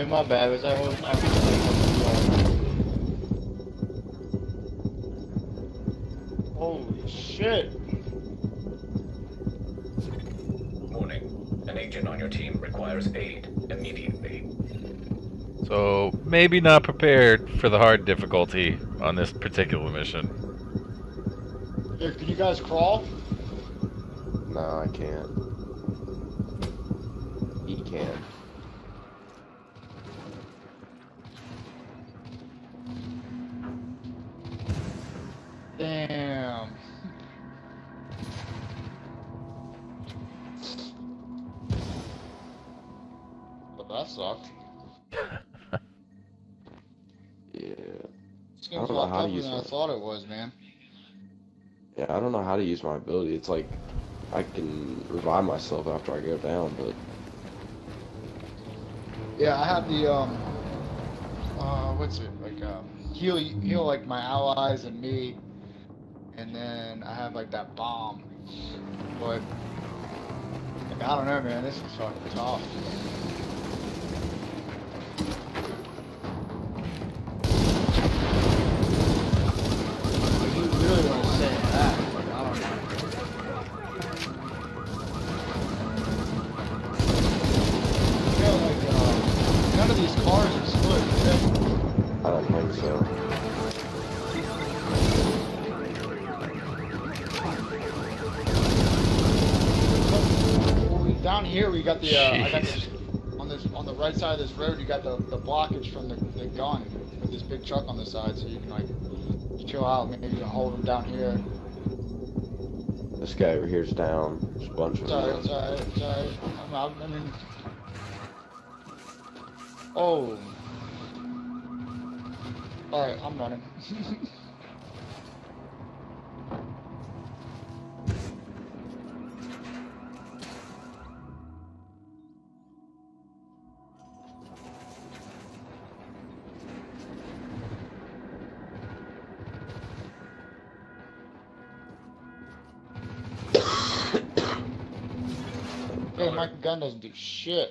Hey, my bad, was I holding my phone? Holy shit! Warning. An agent on your team requires aid immediately. So, maybe not prepared for the hard difficulty on this particular mission. Here, can you guys crawl? No, I can't. He can. Damn. But that sucked. Yeah. This game's a lot tougher than I thought it was, man. Yeah, I don't know how to use my ability. It's like I can revive myself after I go down, but yeah, I have the um, uh, what's it like? Um, heal, heal like my allies and me, and then I have like that bomb. But like, I don't know, man. This is fucking tough. You got the, uh, I got this, on this, on the right side of this road, you got the, the blockage from the, the gun, with this big truck on the side, so you can, like, chill out, maybe you can hold them down here. This guy over here's down, there's a bunch of them. It's alright, it's alright, it's alright, I'm out, I mean... Oh! Alright, I'm running. My gun doesn't do shit.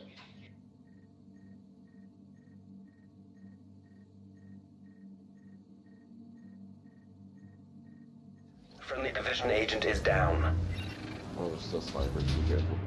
Friendly division agent is down. Oh, we're still snipers. Be careful.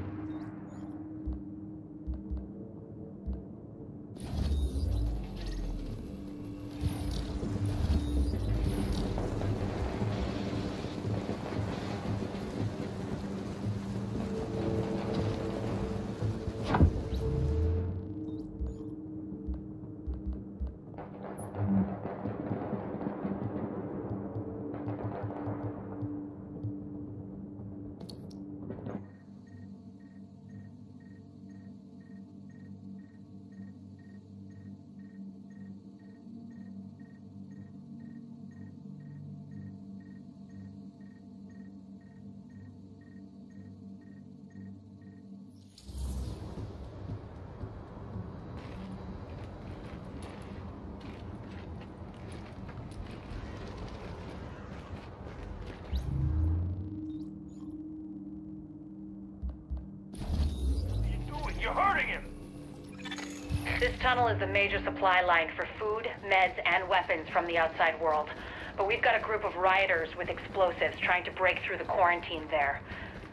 This tunnel is a major supply line for food, meds, and weapons from the outside world. But we've got a group of rioters with explosives trying to break through the quarantine there.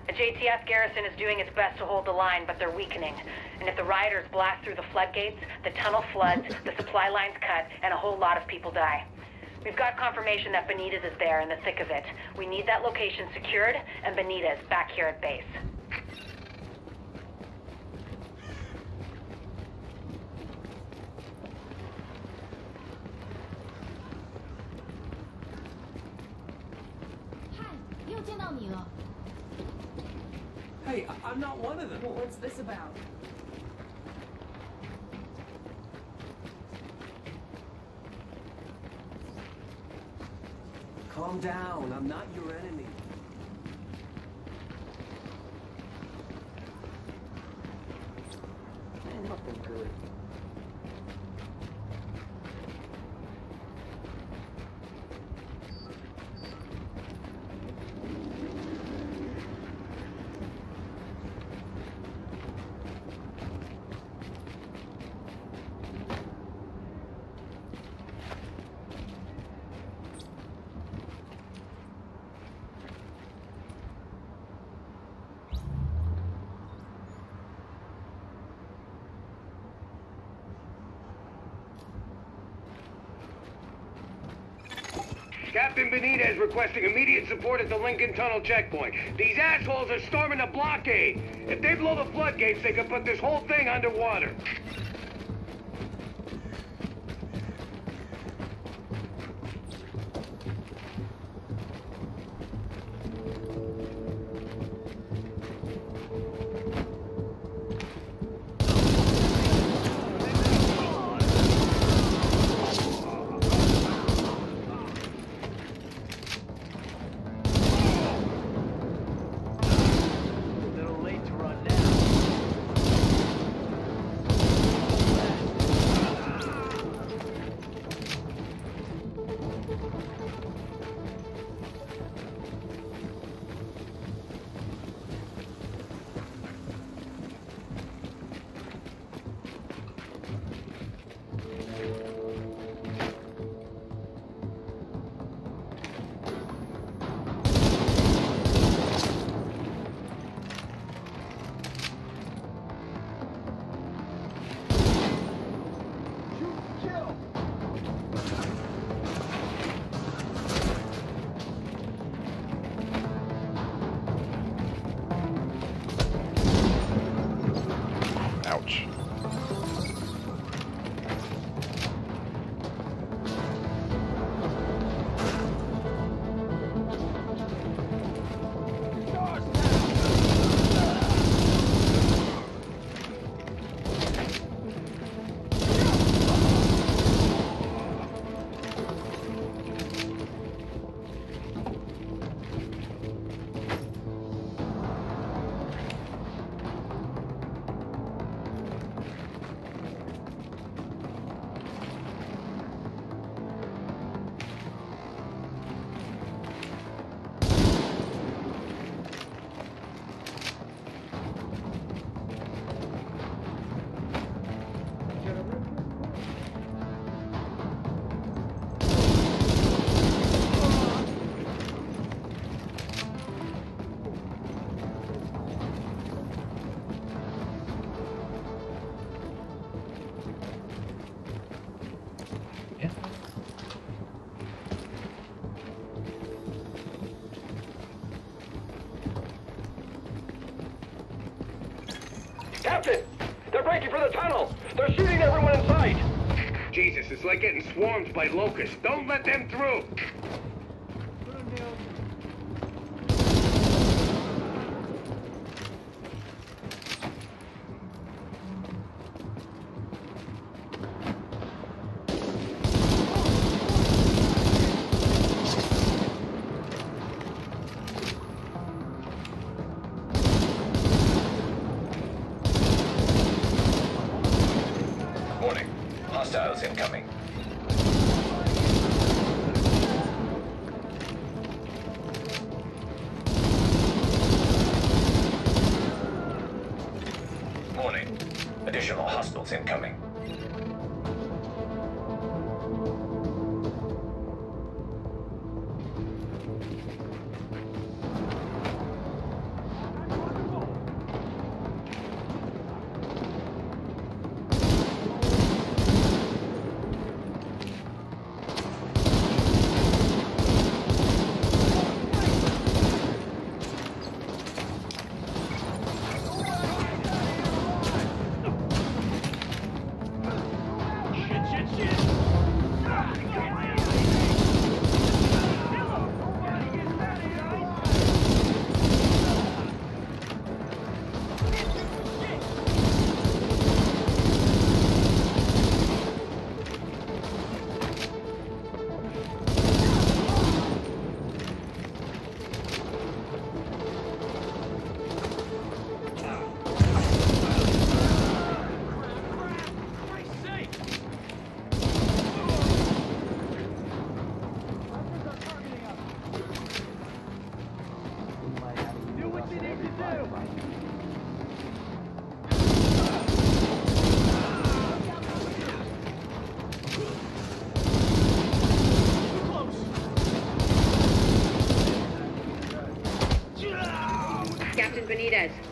The J T F garrison is doing its best to hold the line, but they're weakening. And if the rioters blast through the floodgates, the tunnel floods, the supply line's cut, and a whole lot of people die. We've got confirmation that Benitez is there in the thick of it. We need that location secured, and Benitez back here at base. Hey, I'm not one of them. Well, what's this about? Calm down. I'm not your enemy. I'm nothing good. Captain Benitez requesting immediate support at the Lincoln Tunnel checkpoint. These assholes are storming the blockade. If they blow the floodgates, they could put this whole thing underwater. Captain! They're breaking for the tunnel! They're shooting everyone in sight! Jesus, it's like getting swarmed by locusts. Don't let them through!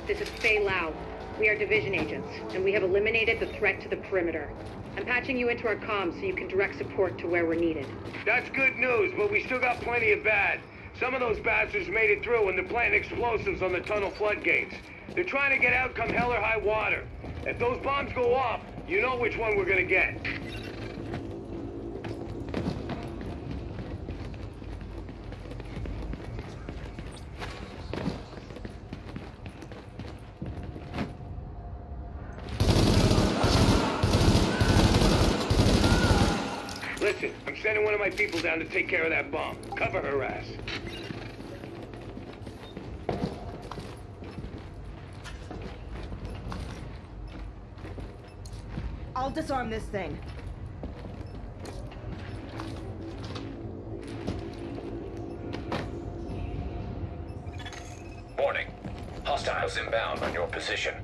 This is Faye Lau. We are division agents, and we have eliminated the threat to the perimeter. I'm patching you into our comms so you can direct support to where we're needed. That's good news, but we still got plenty of bad. Some of those bastards made it through and they're planting explosives on the tunnel floodgates. They're trying to get out come hell or high water. If those bombs go off, you know which one we're gonna get. Listen, I'm sending one of my people down to take care of that bomb. Cover her ass. I'll disarm this thing. Warning. Hostiles inbound on your position.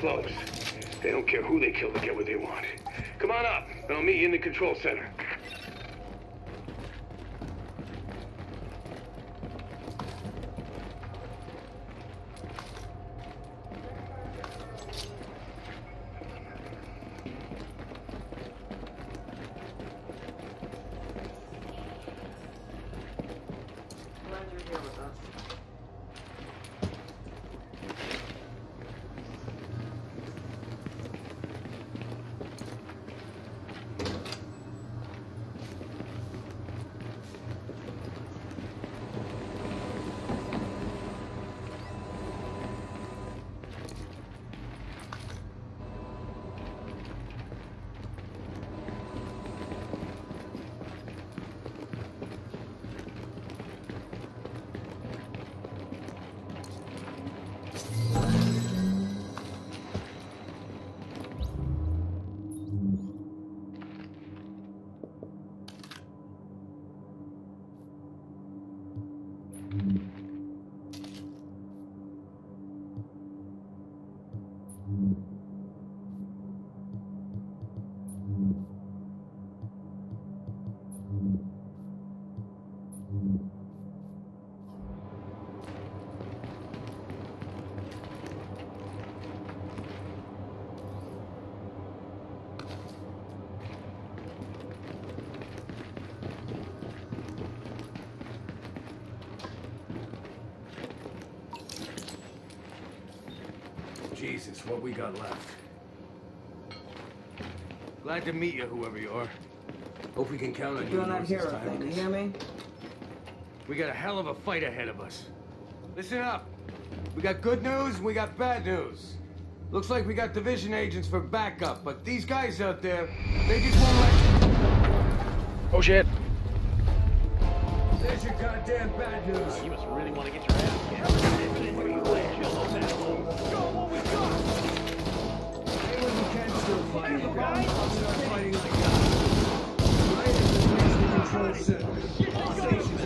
Close. They don't care who they kill to get what they want. Come on up, and I'll meet you in the control center. Jesus, what we got left. Glad to meet you, whoever you are. Hope we can count on you. You're not here, you hear me? We got a hell of a fight ahead of us. Listen up. We got good news, we got bad news. Looks like we got division agents for backup, but these guys out there, they just won't let you... Oh shit. There's your goddamn bad news. Uh, you must really want to get your ass kicked. Where you at, yellow battle? Show them what we got! Hey, when you can still fight it, guys. Start fighting like that. Right at the place we control center. All stations.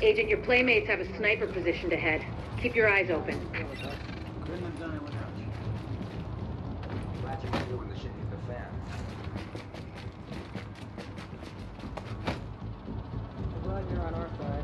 Agent, your playmates have a sniper positioned ahead. Keep your eyes open. Couldn't have done it without you. Glad you were here when the shit hit the fan. I'm glad you're on our side.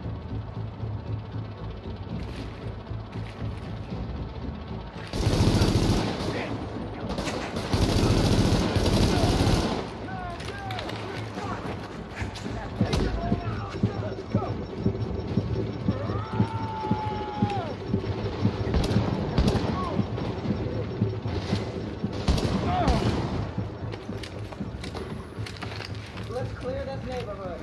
Let's clear this neighborhood.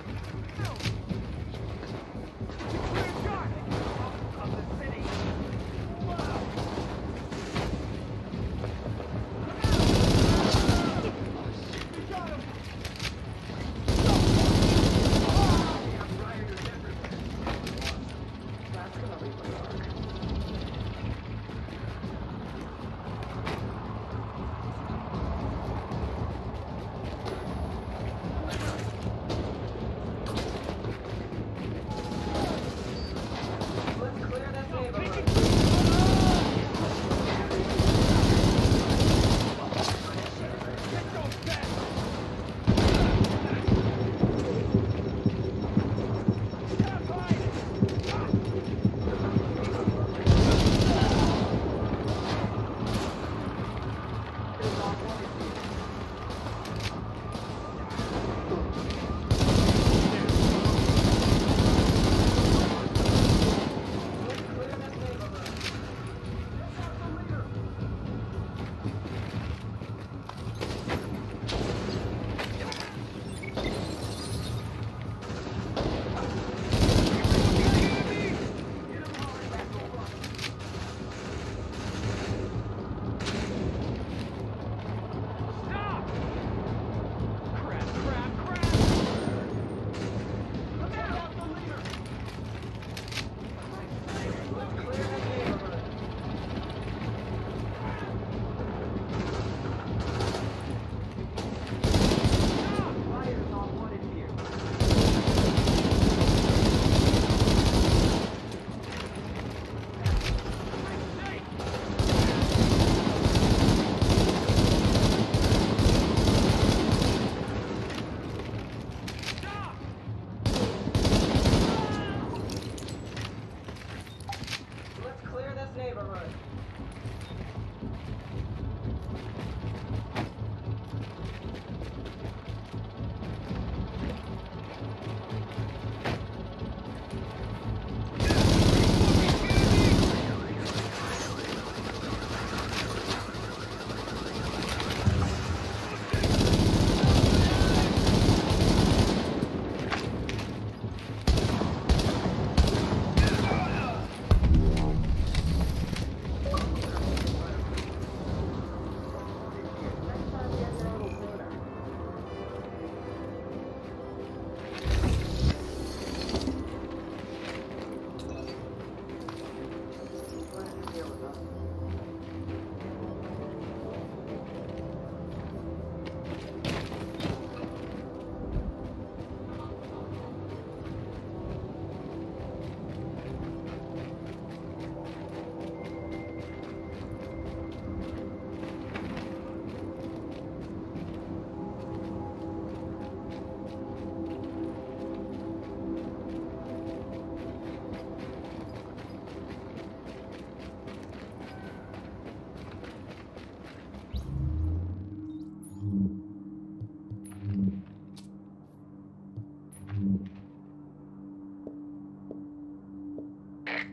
neighborhood.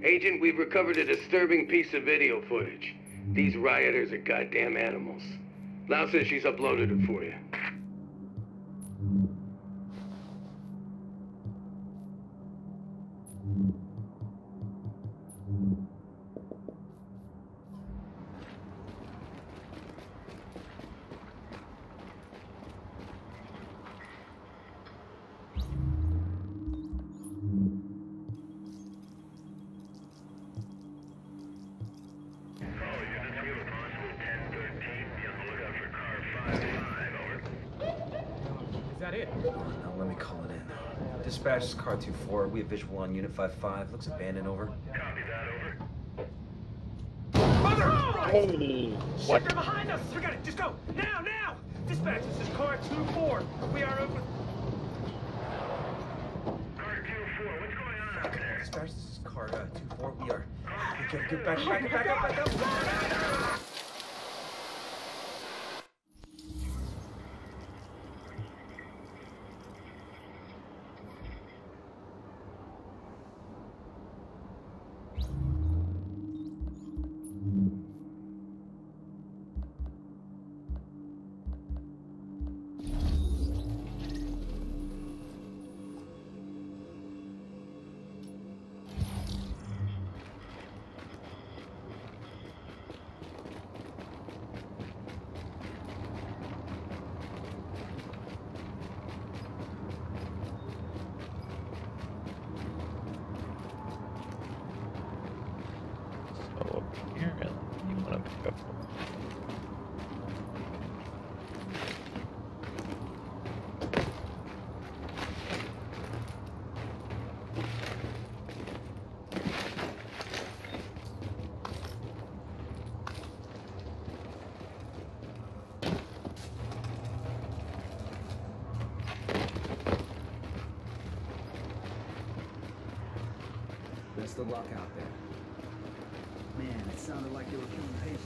Agent, we've recovered a disturbing piece of video footage. These rioters are goddamn animals. Lau says she's uploaded it for you. Dispatch, car two four. We have visual on unit five five. Looks abandoned, over. Copy that, over. Mother! Holy! Shit, they're behind us! We got it! Just go! Now, now! Dispatch, this is car two four. We are over. Car two four, what's going on out there? Dispatch, this is car uh, two four. We are. Okay, get back, back, back, back up, back up! Back up. The luck out there. Man, it sounded like they were killing patients.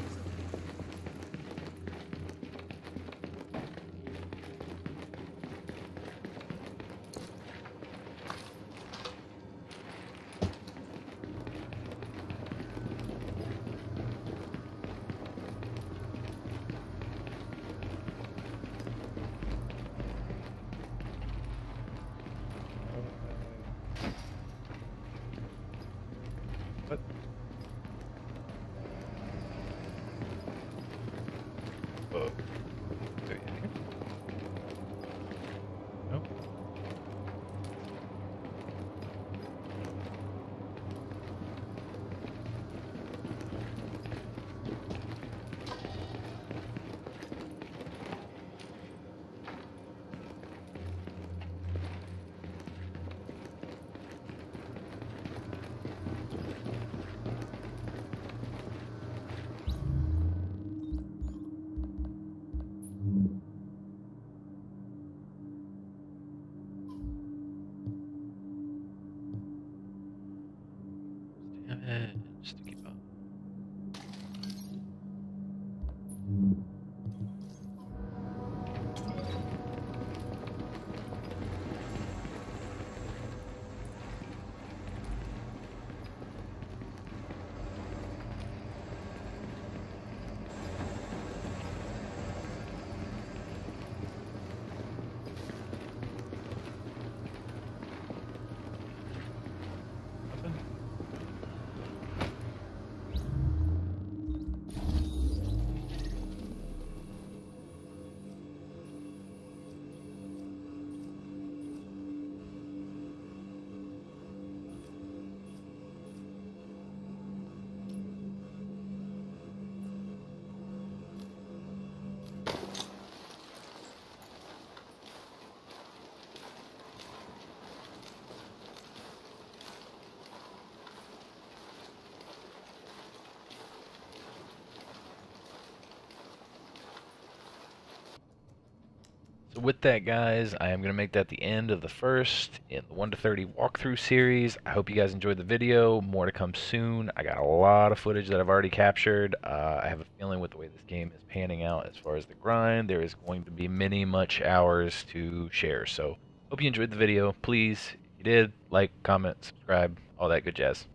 with that, guys, I am going to make that the end of the first in the one to thirty walkthrough series. I hope you guys enjoyed the video. More to come soon. I got a lot of footage that I've already captured. Uh, I have a feeling with the way this game is panning out as far as the grind, there is going to be many, much hours to share. So, hope you enjoyed the video. Please, if you did, like, comment, subscribe, all that good jazz.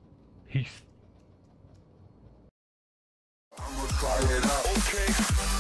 Peace. I'm gonna try it out. Okay.